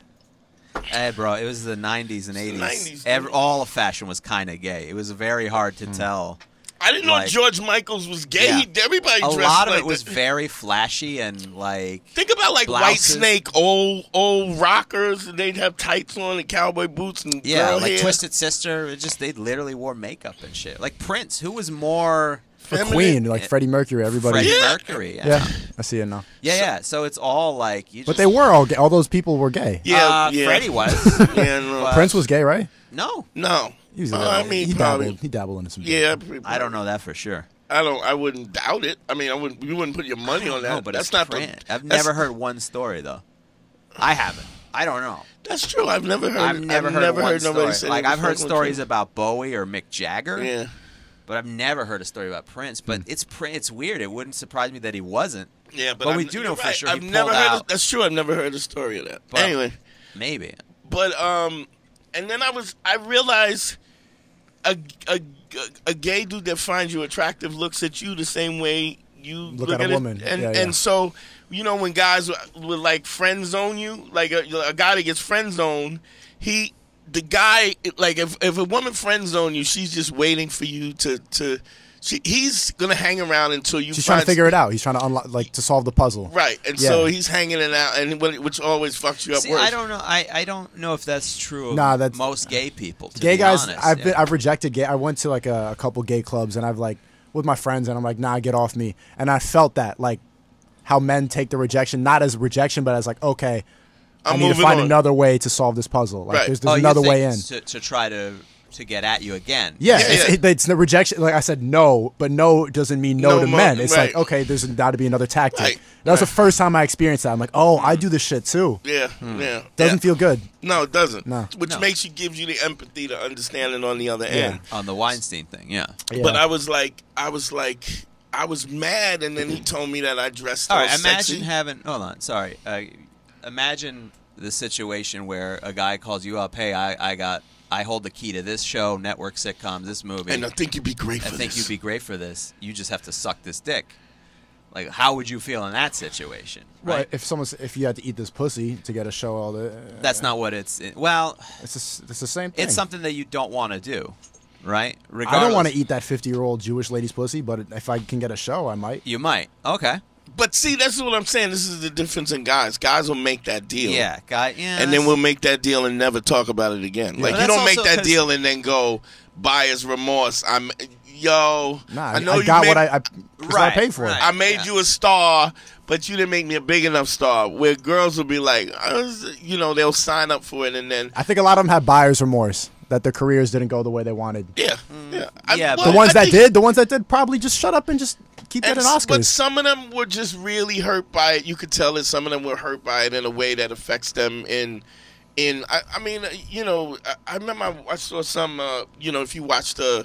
Hey, bro, it was the nineties and eighties. nineties, Every, all of fashion was kind of gay. It was very hard to mm. tell. I didn't like, know George Michael was gay. Yeah. He, everybody a dressed lot of like it that. was very flashy and like. Think about like blouses. White Snake, old old rockers. And they'd have tights on and cowboy boots and yeah, girl like hair. Twisted Sister. It just they literally wore makeup and shit. Like Prince, who was more. For Queen, like Freddie Mercury, everybody. Freddie yeah. Mercury, yeah. yeah. I see it now. Yeah, so, yeah. So it's all like. You just, but they were all gay. All those people were gay. Yeah, uh, yeah. Freddie was. yeah, no. uh, Prince was gay, right? No, no. He was. Uh, I mean, he probably, dabbled. He dabbled into some. Yeah, probably. I don't know that for sure. I don't. I wouldn't doubt it. I mean, I wouldn't. You wouldn't put your money on that. No, but that's not. The, I've that's, never heard one story though. I haven't. I don't know. That's true. I've never heard. I've never I've heard, never heard nobody say like I've heard stories true. about Bowie or Mick Jagger. Yeah. But I've never heard a story about Prince. But it's it's weird. It wouldn't surprise me that he wasn't. Yeah, but, but we do know for right. sure. I've he never heard. Out. A, that's true. I've never heard a story of that. But anyway, maybe. But um, and then I was I realized a a a gay dude that finds you attractive looks at you the same way you look, look at, at a woman. It, and yeah, yeah. and so you know when guys would like friend zone you, like a, a guy that gets friend zoned, he. The guy, like, if, if a woman friend zone you, she's just waiting for you to, to she, he's going to hang around until you She's find trying to figure it out. He's trying to, unlock, like, to solve the puzzle. Right. And yeah. so he's hanging it out, and which always fucks you up See, worse. I don't know. I, I don't know if that's true of nah, that's, most gay people, to Gay be guys, honest. I've, yeah. been, I've rejected gay. I went to, like, a, a couple gay clubs, and I've, like, with my friends, and I'm like, nah, get off me. And I felt that, like, how men take the rejection, not as rejection, but as, like, okay, I'm I need to find on. another way to solve this puzzle. Like, right. There's, there's oh, another way in to, to try to to get at you again. Yeah, yeah, it's, yeah. It, it's the rejection. Like I said, no, but no doesn't mean no, no to men. It's right. like okay, there's got to be another tactic. Right. That was right. the first time I experienced that. I'm like, oh, I do this shit too. Yeah, hmm. yeah. Doesn't yeah. feel good. No, it doesn't. No, which no. makes you gives you the empathy, the understanding on the other yeah. end. On the Weinstein thing, yeah. yeah. But I was like, I was like. I was mad, and then he told me that I dressed all, all right, sexy. Imagine having. Hold on, sorry. Uh, Imagine the situation where a guy calls you up, hey, I, I got, I hold the key to this show, network sitcoms, this movie. And I think you'd be great for this. I think you'd be great for this. You just have to suck this dick. Like, how would you feel in that situation? Right. Well, if someone's, if you had to eat this pussy to get a show, all the. Uh, That's not what it's. Well, it's, a, it's the same thing. It's something that you don't want to do. Right? Regardless. I don't want to eat that fifty year old Jewish lady's pussy, but if I can get a show, I might. You might. Okay. But see, that's what I'm saying. This is the difference in guys. Guys will make that deal. Yeah, guy. Yeah, and then we'll make that deal and never talk about it again. Yeah. Like well, you don't make that deal and then go buyer's remorse. I'm yo. Nah, I know I you got made, what I, I, right, I paid for. Right, it. I made yeah. you a star, but you didn't make me a big enough star. Where girls will be like, uh, you know, they'll sign up for it, and then I think a lot of them have buyer's remorse. That their careers didn't go the way they wanted. Yeah, yeah. I, yeah well, the ones I that did, the ones that did, probably just shut up and just keep getting Oscars. But some of them were just really hurt by it. You could tell that some of them were hurt by it in a way that affects them. In, in I, I mean, you know, I, I remember I, I saw some. Uh, you know, if you watch the,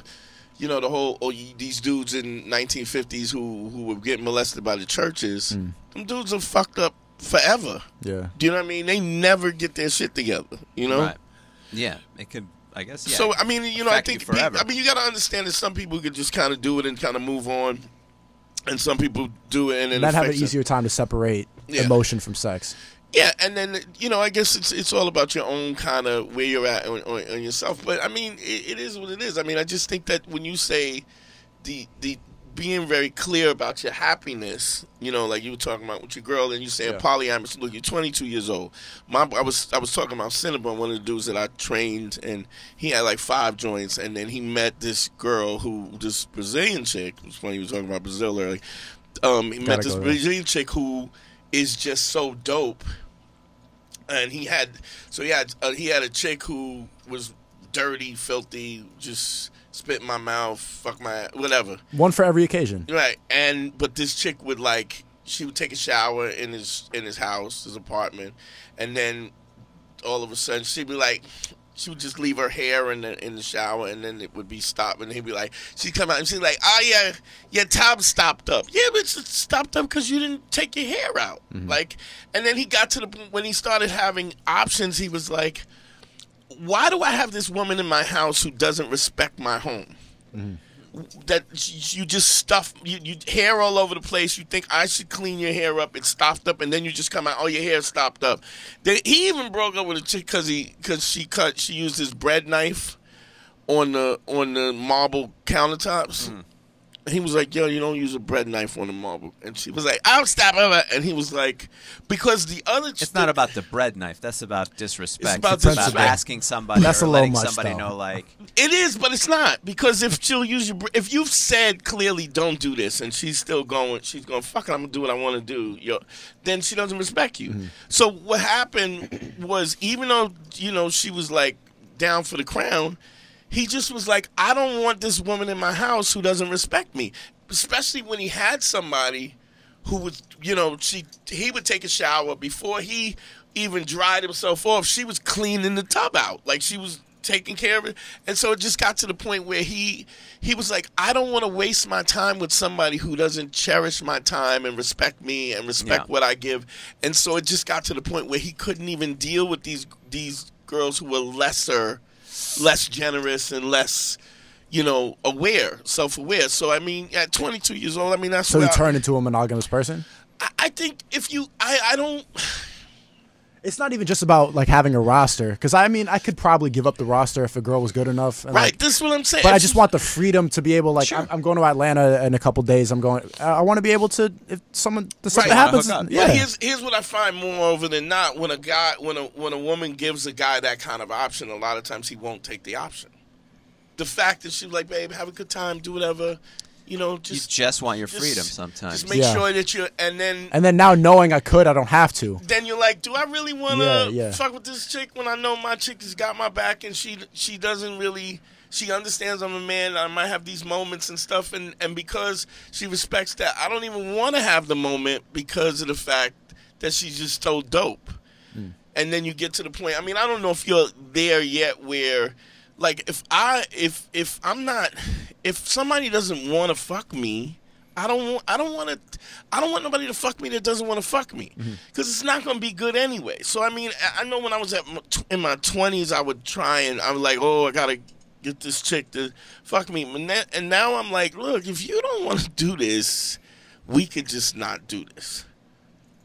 you know, the whole oh, you, these dudes in nineteen fifties who who were getting molested by the churches. Mm. Them dudes are fucked up forever. Yeah. Do you know what I mean? They never get their shit together. You know. Right. Yeah. It could. I guess. Yeah, so I mean, you know, I think people, I mean you got to understand that some people could just kind of do it and kind of move on, and some people do it and then have an easier time to separate yeah. emotion from sex. Yeah, and then, you know, I guess it's it's all about your own kind of where you're at on, on, on yourself. But, I mean, it, it is what it is. I mean, I just think that when you say the the being very clear about your happiness, you know, like you were talking about with your girl, and you saying yeah. polyamorous, look, you're twenty-two years old. My, I was I was talking about Cinnabon, one of the dudes that I trained, and he had like five joints, and then he met this girl who, this Brazilian chick, it was funny, he was talking about Brazil earlier, um, he Gotta met this Brazilian there. chick who is just so dope. And he had, so he had, uh, he had a chick who was dirty, filthy, just spit in my mouth, fuck my, whatever. One for every occasion. Right. And, but this chick would like, she would take a shower in his, in his house, his apartment. And then all of a sudden she'd be like, she would just leave her hair in the, in the shower, and then it would be stopped, and he'd be like, she'd come out and she'd be like, oh yeah, your top stopped up. Yeah, but it's stopped up because you didn't take your hair out. Mm-hmm. Like, and then he got to the point when he started having options, he was like, why do I have this woman in my house who doesn't respect my home? Mm-hmm. That you just stuff you, you hair all over the place. You think I should clean your hair up? It's stopped up, and then you just come out. Oh, your hair stopped up. They, he even broke up with a chick because he because she cut she used his bread knife on the on the marble countertops. Mm. And he was like, yo, you don't use a bread knife on the marble. And she was like, I'll stop her. And he was like, because the other... It's not about the bread knife. That's about disrespect. It's about, it's disrespect. about asking somebody That's or a letting much, somebody though. know, like... It is, but it's not. Because if she'll use your... If you've said clearly, don't do this, and she's still going, she's going, fuck it, I'm going to do what I want to do, yo, then she doesn't respect you. Mm-hmm. So what happened was, even though, you know, she was, like, down for the crown... He just was like, I don't want this woman in my house who doesn't respect me, especially when he had somebody who would, you know, she he would take a shower before he even dried himself off. She was cleaning the tub out, like she was taking care of it. And so it just got to the point where he he was like, I don't want to waste my time with somebody who doesn't cherish my time and respect me and respect yeah. what I give. And so it just got to the point where he couldn't even deal with these these girls who were lesser. less generous and less, you know, aware, self-aware. So, I mean, at twenty-two years old, I mean, that's... So you turn into a monogamous person? I, I think if you... I, I don't... It's not even just about, like, having a roster. Because, I mean, I could probably give up the roster if a girl was good enough. And, right, like, this is what I'm saying. But I just want the freedom to be able, like, sure. I'm, I'm going to Atlanta in a couple days. I'm going... I want to be able to... If someone... If something right, happens... Yeah. Well, here's, here's what I find more over than not. When a guy... When a, when a woman gives a guy that kind of option, a lot of times he won't take the option. The fact that she's like, babe, have a good time, do whatever... You know, just you just want your just, freedom sometimes. Just make yeah. sure that you and then and then now knowing I could, I don't have to. Then you're like, do I really want to yeah, yeah. fuck with this chick when I know my chick has got my back and she she doesn't really she understands I'm a man. I might have these moments and stuff, and and because she respects that, I don't even want to have the moment because of the fact that she's just so dope. Mm. And then you get to the point. I mean, I don't know if you're there yet where. Like, if I if if I'm not if somebody doesn't want to fuck me, I don't want I don't want to I don't want nobody to fuck me that doesn't want to fuck me, because mm-hmm. it's not going to be good anyway. So I mean, I know when I was at in my twenties, I would try and I was like, oh, I gotta get this chick to fuck me, and, that, and now I'm like, look, if you don't want to do this, we could just not do this.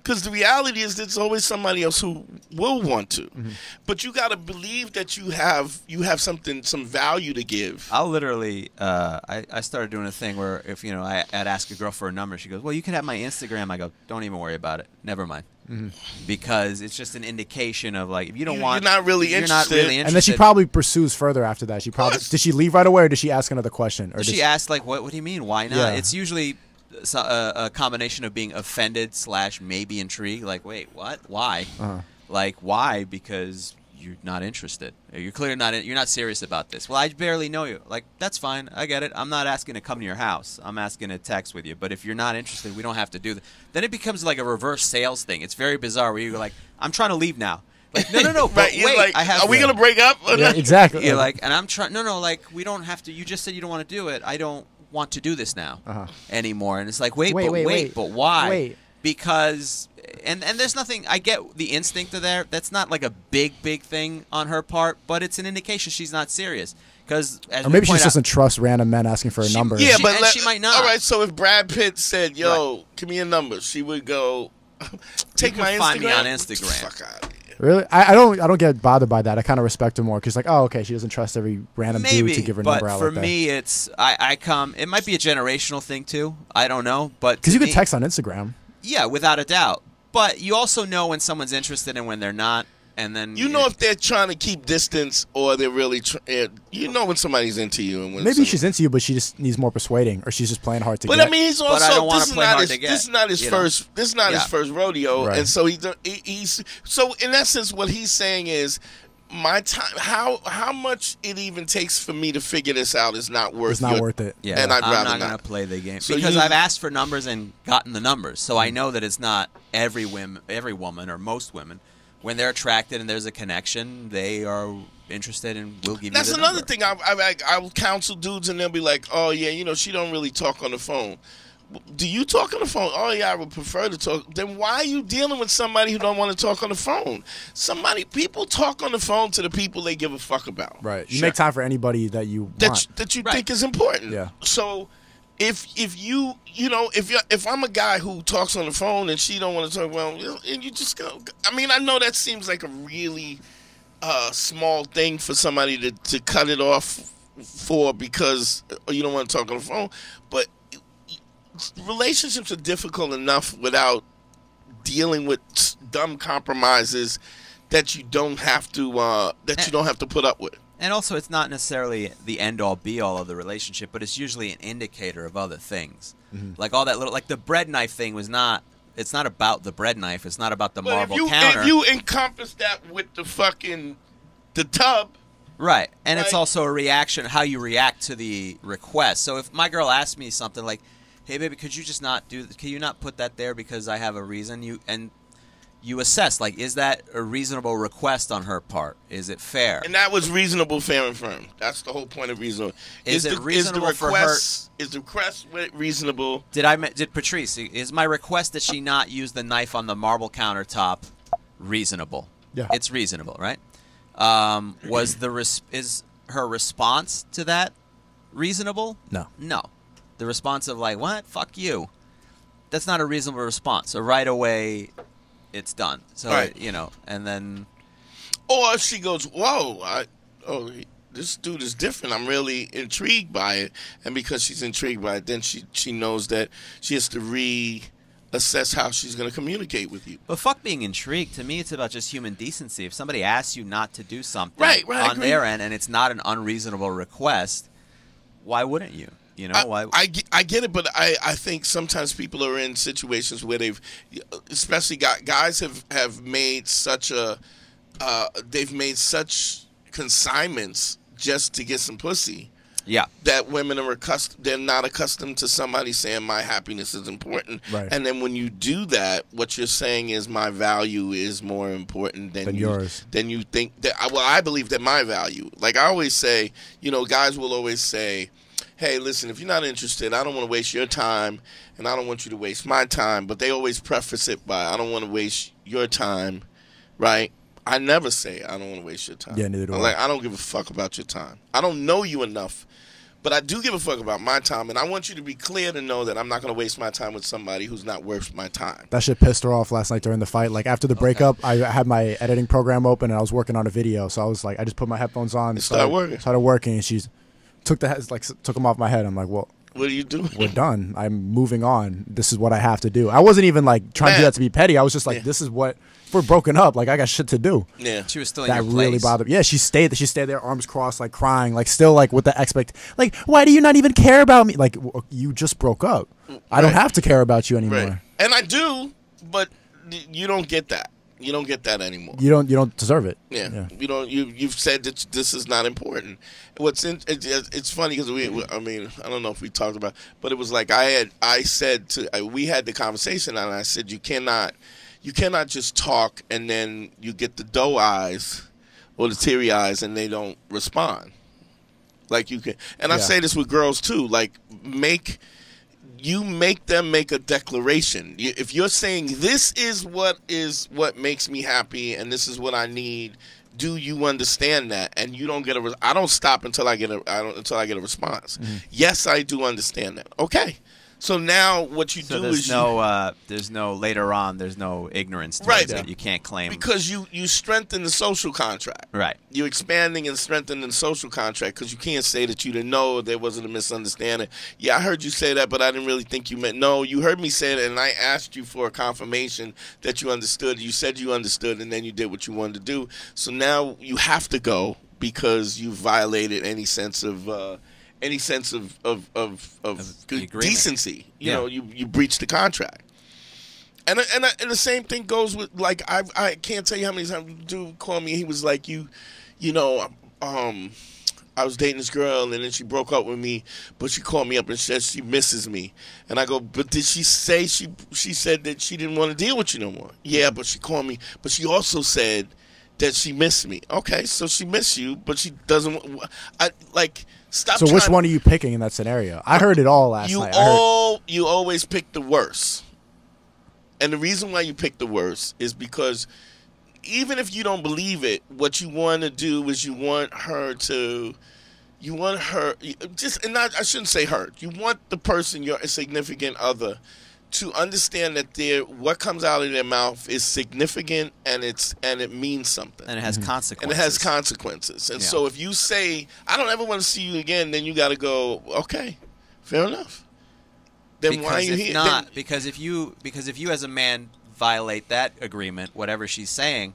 Because the reality is there's always somebody else who will want to. Mm-hmm. But you got to believe that you have you have something, some value to give. I'll literally, uh, I, I started doing a thing where if, you know, I, I'd ask a girl for a number. She goes, well, you can have my Instagram. I go, don't even worry about it. Never mind. Mm-hmm. Because it's just an indication of like, if you don't you, want. You're not really you're interested. Not really interested. And then she probably pursues further after that. She probably, did she leave right away or did she ask another question? Or did she, she asked like, what, what do you mean? Why not? Yeah. It's usually... So, uh, a combination of being offended slash maybe intrigued, like, wait, what? Why? Uh-huh. Like, why? Because you're not interested. You're clearly not. In, you're not serious about this. Well, I barely know you. Like, that's fine. I get it. I'm not asking to come to your house. I'm asking to text with you. But if you're not interested, we don't have to do that. Then it becomes like a reverse sales thing. It's very bizarre where you're like, I'm trying to leave now. Like, no, no, no, but wait, like, I have... Are we going to break up? Yeah, exactly. You're like, and I'm trying... No, no, like, we don't have to... You just said you don't want to do it. I don't want to do this now uh-huh. anymore. And it's like, wait, wait but wait, wait, wait, but why? Wait. Because... And, and there's nothing... I get the instinct of there. That's not, like, a big, big thing on her part, but it's an indication she's not serious. Because... Or maybe she just out, doesn't trust random men asking for a she, number. Yeah, she, but... Let, she might not. All right, so if Brad Pitt said, yo, right. give me a number, she would go... Take my Instagram. Find me on Instagram. Fuck out of here. Really? I, I don't. I don't get bothered by that. I kind of respect her more because, like, oh, okay, she doesn't trust every random Maybe, dude to give her number out. But for like me, that. it's I, I come. It might be a generational thing too. I don't know, but because you me, can text on Instagram. Yeah, without a doubt. But you also know when someone's interested and when they're not. And then you know it, if they're trying to keep distance or they're really, tr you know, when somebody's into you. And when maybe she's into you, but she just needs more persuading, or she's just playing hard to but get. But I mean, he's also this is, not his, get, this is not his first know? this is not yeah. his first rodeo, right. and so he, he he's so in essence what he's saying is my time. How how much it even takes for me to figure this out is not worth. It's not your, worth it. Yeah, and I'd I'm rather not gonna not. play the game so because you, I've asked for numbers and gotten the numbers, so I know that it's not every women, every woman, or most women. When they're attracted and there's a connection, they are interested and will give you the number. That's another thing. I, I, I will counsel dudes and they'll be like, oh, yeah, you know, she don't really talk on the phone. Do you talk on the phone? Oh, yeah, I would prefer to talk. Then why are you dealing with somebody who don't want to talk on the phone? Somebody, people talk on the phone to the people they give a fuck about. Right. You sure. make time for anybody that you want. That you, that you right. think is important. Yeah. So if if you, you know, if you're, if I'm a guy who talks on the phone and she don't want to talk, well, and you just go, I mean, I know that seems like a really uh, small thing for somebody to, to cut it off for because you don't want to talk on the phone, but relationships are difficult enough without dealing with dumb compromises that you don't have to, uh, that you don't have to put up with. And also, it's not necessarily the end-all, be-all of the relationship, but it's usually an indicator of other things. Mm-hmm. Like all that little, like the bread knife thing was not. It's not about the bread knife. It's not about the well, marble if you, counter. If you encompass that with the fucking the tub, right? And like, it's also a reaction, how you react to the request. So if my girl asked me something like, "Hey, baby, could you just not do? Can you not put that there because I have a reason?" You and you assess, like, is that a reasonable request on her part? Is it fair? And that was reasonable, fair, and firm. That's the whole point of reasonable. Is, is it the, reasonable is the request, for her? Is the request reasonable? Did I did Patrice? Is my request that she not use the knife on the marble countertop reasonable? Yeah, it's reasonable, right? Um, was the res, is her response to that reasonable? No, no. The response of like, what? Fuck you. That's not a reasonable response. So right away, it's done. So right. you know, and then, or she goes, "Whoa, I, oh, this dude is different. I'm really intrigued by it." And because she's intrigued by it, then she she knows that she has to reassess how she's going to communicate with you. But fuck being intrigued. To me, it's about just human decency. If somebody asks you not to do something right, right, on their end, and it's not an unreasonable request, why wouldn't you? You know, I, why? I, I get it, but I, I think sometimes people are in situations where they've, especially guys have, have made such a, uh, they've made such consignments just to get some pussy. Yeah. That women are accustomed, they're not accustomed to somebody saying my happiness is important. Right. And then when you do that, what you're saying is my value is more important than, than you, yours. Than you think. That, well, I believe that my value, like I always say, you know, guys will always say, hey, listen, if you're not interested, I don't want to waste your time, and I don't want you to waste my time. But they always preface it by, I don't want to waste your time, right? I never say, I don't want to waste your time. Yeah, neither do I. Like, I don't give a fuck about your time. I don't know you enough, but I do give a fuck about my time, and I want you to be clear to know that I'm not going to waste my time with somebody who's not worth my time. That shit pissed her off last night during the fight. Like, after the okay. breakup, I had my editing program open, and I was working on a video. So I was like, I just put my headphones on. It started, started working. started working, and she's... Took the like took them off my head. I'm like, well, what are you doing? We're done. I'm moving on. This is what I have to do. I wasn't even like trying Man. to do that to be petty. I was just like, yeah. this is what if we're broken up. Like I got shit to do. Yeah, she was still that in your really place. bothered. Yeah, she stayed. She stayed there, arms crossed, like crying, like still like with the expect. Like, why do you not even care about me? Like you just broke up. Right. I don't have to care about you anymore. Right. And I do, but you don't get that. You don't get that anymore. You don't. You don't deserve it. Yeah. yeah. You don't. You. You've said that this is not important. What's in? It, it's funny because we, we. I mean, I don't know if we talked about, but it was like I had. I said to. I, we had the conversation, and I said you cannot, you cannot just talk and then you get the doe eyes, or the teary eyes, and they don't respond. Like you can, and yeah. I say this with girls too. Like make. You make them make a declaration. If you're saying this is what is what makes me happy and this is what I need, do you understand that? And you don't get a. I don't stop until I get a. I don't until I get a response. Mm-hmm. Yes, I do understand that. Okay, So now what you so do there's is no, you, uh, there's no later on. There's no ignorance, right? It. Yeah. You can't claim because you you strengthen the social contract, right? You're expanding and strengthening the social contract because you can't say that you didn't know. There wasn't a misunderstanding. Yeah, I heard you say that, but I didn't really think you meant. No, you heard me say it, and I asked you for a confirmation that you understood. You said you understood, and then you did what you wanted to do. So now you have to go because you violated any sense of. Uh, Any sense of of of, of good decency, you yeah. know, you you breach the contract, and and and the same thing goes with like I I can't tell you how many times a dude called me and he was like you, you know, um, I was dating this girl and then she broke up with me, but she called me up and said she misses me, and I go, but did she say she she said that she didn't want to deal with you no more? Yeah, but she called me, but she also said that she missed me. Okay, so she missed you, but she doesn't. I like. Stop so which one are you picking in that scenario? I heard it all last you night. All, you always pick the worst. And the reason why you pick the worst is because even if you don't believe it, what you want to do is you want her to, you want her, just, and not, I shouldn't say her, you want the person, your significant other, to understand that their what comes out of their mouth is significant and it's and it means something and it has mm-hmm. consequences and it has consequences and yeah. so if you say I don't ever want to see you again, then you got to go okay, fair enough. Then because why are you if here? Not then, because if you because if you as a man violate that agreement, whatever she's saying,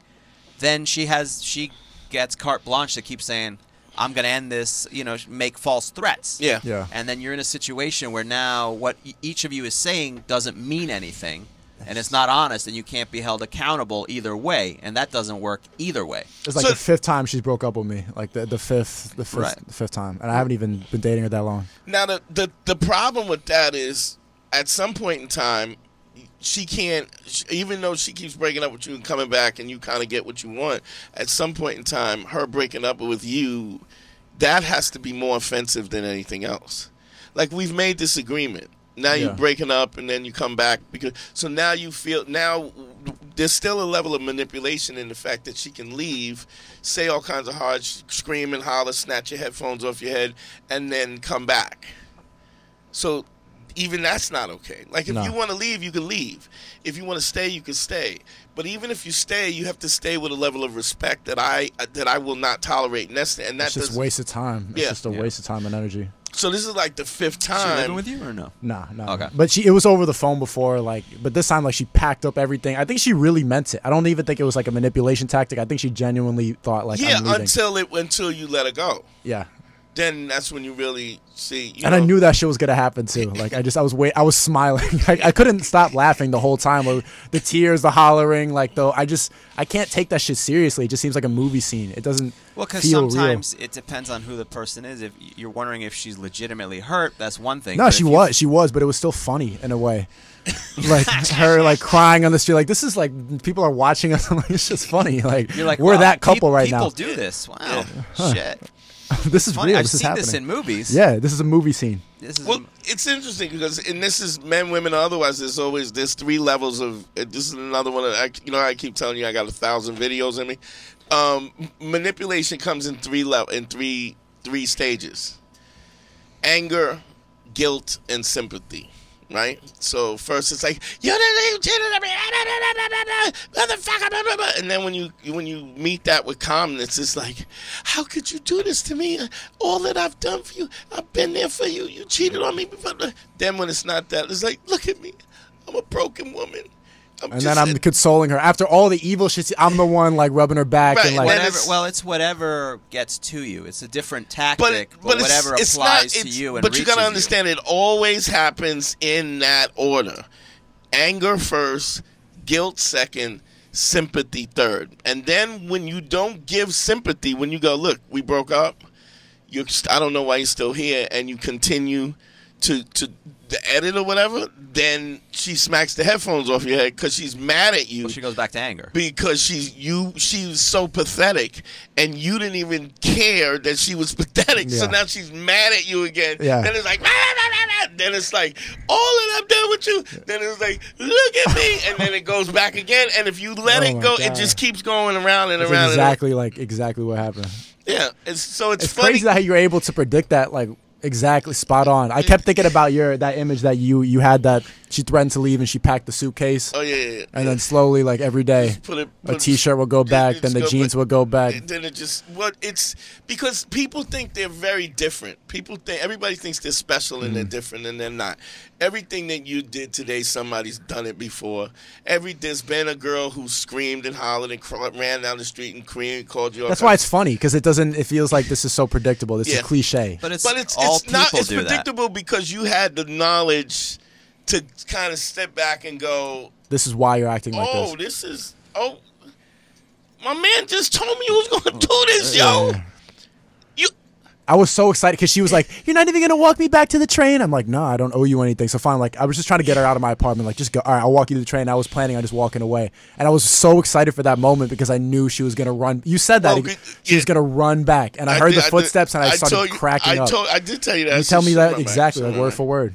then she has she gets carte blanche to keep saying I'm going to end this, you know, make false threats. Yeah. yeah. And then you're in a situation where now what each of you is saying doesn't mean anything, and it's not honest, and you can't be held accountable either way, and that doesn't work either way. It's like so, the fifth time she's broke up with me, like the, the fifth the fifth, right. the fifth time, and I haven't even been dating her that long. Now, the, the, the problem with that is at some point in time, she can't, even though she keeps breaking up with you and coming back and you kind of get what you want, at some point in time, her breaking up with you, that has to be more offensive than anything else. Like, we've made this agreement. Now yeah. you're breaking up and then you come back. because So now you feel, now there's still a level of manipulation in the fact that she can leave, say all kinds of hard, scream and holler, snatch your headphones off your head, and then come back. So... even that's not okay. Like, if no. you want to leave, you can leave. If you want to stay, you can stay. But even if you stay, you have to stay with a level of respect that I that I will not tolerate. And that's and that it's just a waste of time. It's yeah. just a yeah. waste of time and energy. So this is like the fifth time. She living with you or no? Nah, no. Nah, okay. But she it was over the phone before, like, but this time, like, she packed up everything. I think she really meant it. I don't even think it was like a manipulation tactic. I think she genuinely thought like yeah, I'm leaving. until it until you let her go. Yeah. Then that's when you really see. You and know. I knew that shit was gonna happen too. Like I just, I was wait, I was smiling. I, I couldn't stop laughing the whole time. Like, the tears, the hollering, like though. I just, I can't take that shit seriously. It just seems like a movie scene. It doesn't. Well, because sometimes real. It depends on who the person is. If you're wondering if she's legitimately hurt, that's one thing. No, but she was, you... she was, but it was still funny in a way. Like her, like crying on the street. Like this is like people are watching us. It's just funny. Like, you're like we're wow, that couple right people now. People do this. Wow, yeah. huh. shit. This is funny. Real. I've this seen is this in movies. Yeah, this is a movie scene. This is well, it's interesting because, and this is men, women, or otherwise. There's always there's three levels of. This is another one. That I, you know, I keep telling you, I got a thousand videos in me. Um, manipulation comes in three level in three three stages: anger, guilt, and sympathy. Right. So first, it's like you cheated on me, motherfucker. And then when you when you meet that with calmness, it's like, how could you do this to me? All that I've done for you, I've been there for you. You cheated on me. Then when it's not that, it's like, look at me, I'm a broken woman. I'm and then I'm a, consoling her after all the evil shit. I'm the one like rubbing her back right, and like whatever, it's, well, it's whatever gets to you. It's a different tactic, but, it, but, but whatever it's, it's applies not, to you. And but you gotta understand, you. It always happens in that order: anger first, guilt second, sympathy third. And then when you don't give sympathy, when you go, look, we broke up. You, I don't know why you're still here, and you continue to to. The edit or whatever, then she smacks the headphones off your head because she's mad at you. Well, she goes back to anger because she's you. She was so pathetic, and you didn't even care that she was pathetic. Yeah. So now she's mad at you again. Yeah. Then it's like, blah, blah, blah, blah. Then it's like, all that I've done with you. Then it's like, look at me, and then it goes back again. And if you let oh it go, God. It just keeps going around and That's around. Exactly and like exactly what happened. Yeah, it's, so it's, it's funny. Crazy how you're able to predict that, like Exactly, spot on. I kept thinking about your that image that you you had that she threatened to leave and she packed the suitcase. Oh yeah, yeah. yeah. And then slowly, like every day, put it, put a T-shirt will go back, then the jeans back, will go back. And then it just what well, it's because people think they're very different. People think everybody thinks they're special and mm. they're different, and they're not. Everything that you did today, somebody's done it before. Every there's been a girl who screamed and hollered and crawled, ran down the street and screamed, called you. That's why it's funny because it doesn't. It feels like this is so predictable. This yeah. is cliche. But it's but it's. All It's not. It's predictable that. Because you had the knowledge to kind of step back and go. This is why you're acting like this. Oh, this is. Oh, my man just told me you was gonna do this, yo. Yeah. You. I was so excited because she was like, "You're not even gonna walk me back to the train." I'm like, "No, nah, I don't owe you anything." So fine. Like, I was just trying to get her out of my apartment. Like, just go. All right, I'll walk you to the train. I was planning on just walking away, and I was so excited for that moment because I knew she was gonna run. You said that oh, she yeah. was gonna run back, and I, I heard did, the footsteps, I did, and I started I cracking you, I up. Told, I did tell you that. You tell me that exactly, like word for word.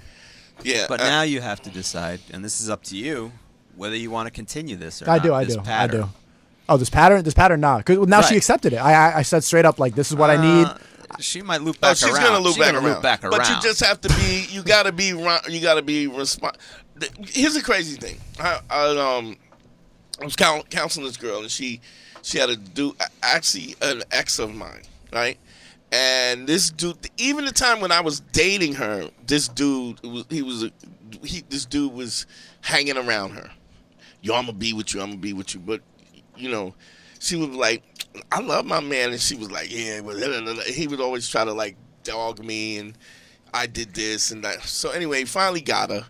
Yeah. But I, now you have to decide, and this is up to you, whether you want to continue this or I not. Do, I do. Pattern. I do. Oh, this pattern. This pattern. Nah. Cause, well, now right. she accepted it. I, I I said straight up, like, this is what uh, I need. She might loop back oh, she's around. Gonna loop she's back gonna around. loop back around. But you just have to be. You gotta be. You gotta be respond. Here's the crazy thing. I, I um, I was counseling this girl, and she, she had a dude, actually an ex of mine, right? And this dude, even the time when I was dating her, this dude, he was, a, he, this dude was hanging around her. Yo, I'm gonna be with you. I'm gonna be with you. But, you know, she was like, I love my man, and she was like, yeah, blah, blah, blah. He would always try to, like, dog me, and I did this and that. So anyway, he finally got her.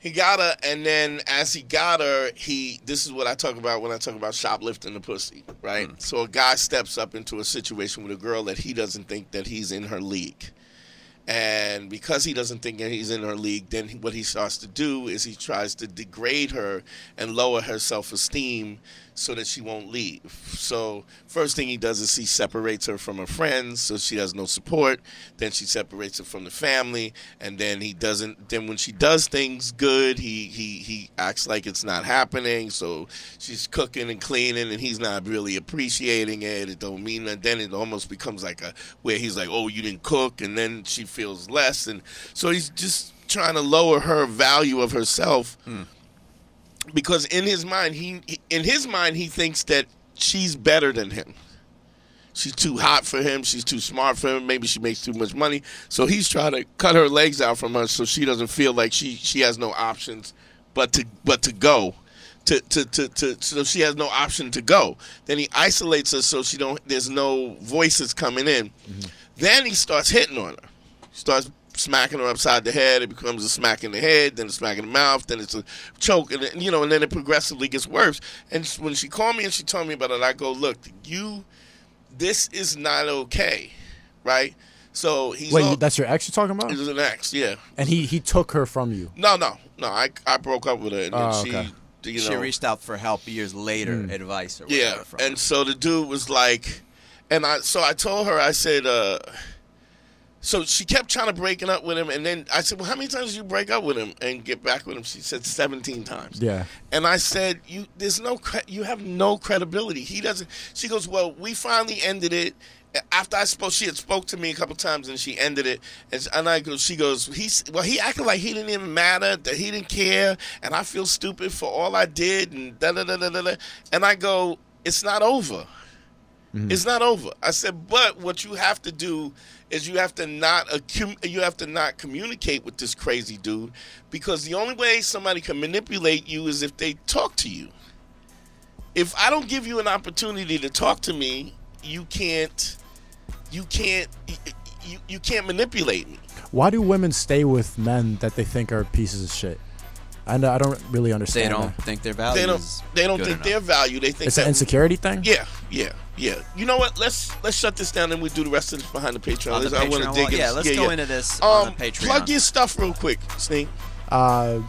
He got her, and then as he got her, he, this is what I talk about when I talk about shoplifting the pussy, right? Mm. So a guy steps up into a situation with a girl that he doesn't think that he's in her league. And because he doesn't think that he's in her league, then what he starts to do is he tries to degrade her and lower her self-esteem so that she won't leave. So first thing he does is he separates her from her friends so she has no support. Then she separates her from the family. And then he doesn't, then when she does things good, he, he, he acts like it's not happening. So she's cooking and cleaning and he's not really appreciating it. It don't mean that. Then it almost becomes like a, where he's like, oh, you didn't cook. And then she feels less, and so he's just trying to lower her value of herself mm. because in his mind he in his mind he thinks that she's better than him. She's too hot for him, she's too smart for him, maybe she makes too much money. So he's trying to cut her legs out from her so she doesn't feel like she she has no options but to but to go to to to, to so she has no option to go. Then he isolates her so she don't there's no voices coming in. Mm-hmm. Then he starts hitting on her. Starts smacking her upside the head. It becomes a smack in the head, then a smack in the mouth, then it's a choke, and then, you know, and then it progressively gets worse. And when she called me and she told me about it, I go, "Look, you, this is not okay, right?" So he's wait, all, that's your ex you're talking about? It was an ex, yeah. And he he took her from you? No, no, no. I I broke up with her, and oh, then she, okay. you know, she reached out for help years later, mm. advice or whatever. Yeah, from and her. So the dude was like, and I so I told her, I said, uh. So she kept trying to break up with him, and then I said, well, how many times did you break up with him and get back with him? She said seventeen times. Yeah. And I said, you there's no cre you have no credibility. He doesn't. She goes, well, we finally ended it. After I spoke, she had spoke to me a couple times, and she ended it. And, and I go, she goes, he's well, he acted like he didn't even matter, that he didn't care, and I feel stupid for all I did, and da-da-da-da-da-da. And I go, it's not over. Mm-hmm. It's not over. I said, but what you have to do is you have to not accum- you have to not communicate with this crazy dude, because the only way somebody can manipulate you is if they talk to you. If I don't give you an opportunity to talk to me, you can't, you can't, you, you can't manipulate me. Why do women stay with men that they think are pieces of shit? I don't really understand. They don't that. think their value. They don't. They don't think enough. their value. They think it's that, an insecurity thing. Yeah, yeah, yeah. You know what? Let's let's shut this down and we do the rest of this behind the Patreon. The I want to dig in. Yeah, let's yeah, go yeah. into this um, on the Patreon. Plug your stuff real quick, Sneak. Uh,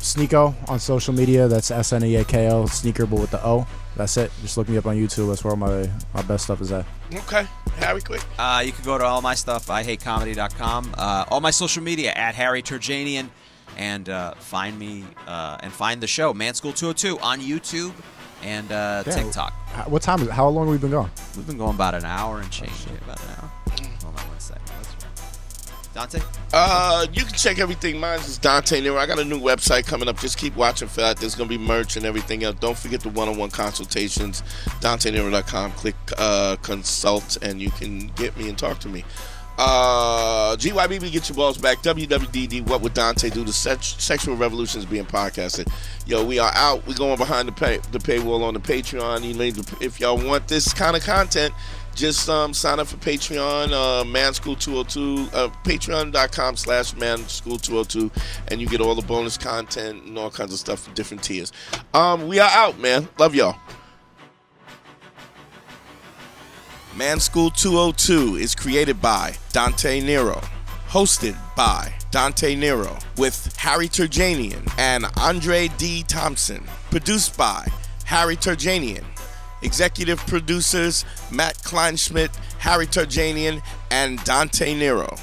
Sneako on social media. That's S N E A K O Sneaker, but with the O. That's it. Just look me up on YouTube. That's where all my my best stuff is at. Okay, Harry, quick. Uh, you can go to all my stuff. I hate comedy dot com. Uh, all my social media at Harry Terjanian. And uh, find me uh, and find the show, Man School two oh two, on YouTube and uh, yeah. TikTok. What time is it? How long have we been going? We've been going about an hour and change. Oh, about an hour. Hold on one second. Let's Dante? Uh, you can check everything. Mine's is Dante Nero. I got a new website coming up. Just keep watching for that. There's going to be merch and everything else. Don't forget the one-on-one consultations. Dante Nero dot com. Click uh, consult, and you can get me and talk to me. Uh, G Y B B, Get Your Balls Back. W W D D, What Would Dante Do? The sex Sexual Revolution is being podcasted. Yo, we are out. We're going behind the, pay the paywall on the Patreon. If y'all want this kind of content, just um, sign up for Patreon, uh, ManSchool two oh two, uh, Patreon dot com slash ManSchool two oh two, and you get all the bonus content and all kinds of stuff for different tiers. Um, we are out, man. Love y'all. ManSchool two oh two is created by Dante Nero, hosted by Dante Nero, with Harry Terjanian and Andre D. Thompson, produced by Harry Terjanian. Executive producers Matt Kleinschmidt, Harry Terjanian, and Dante Nero.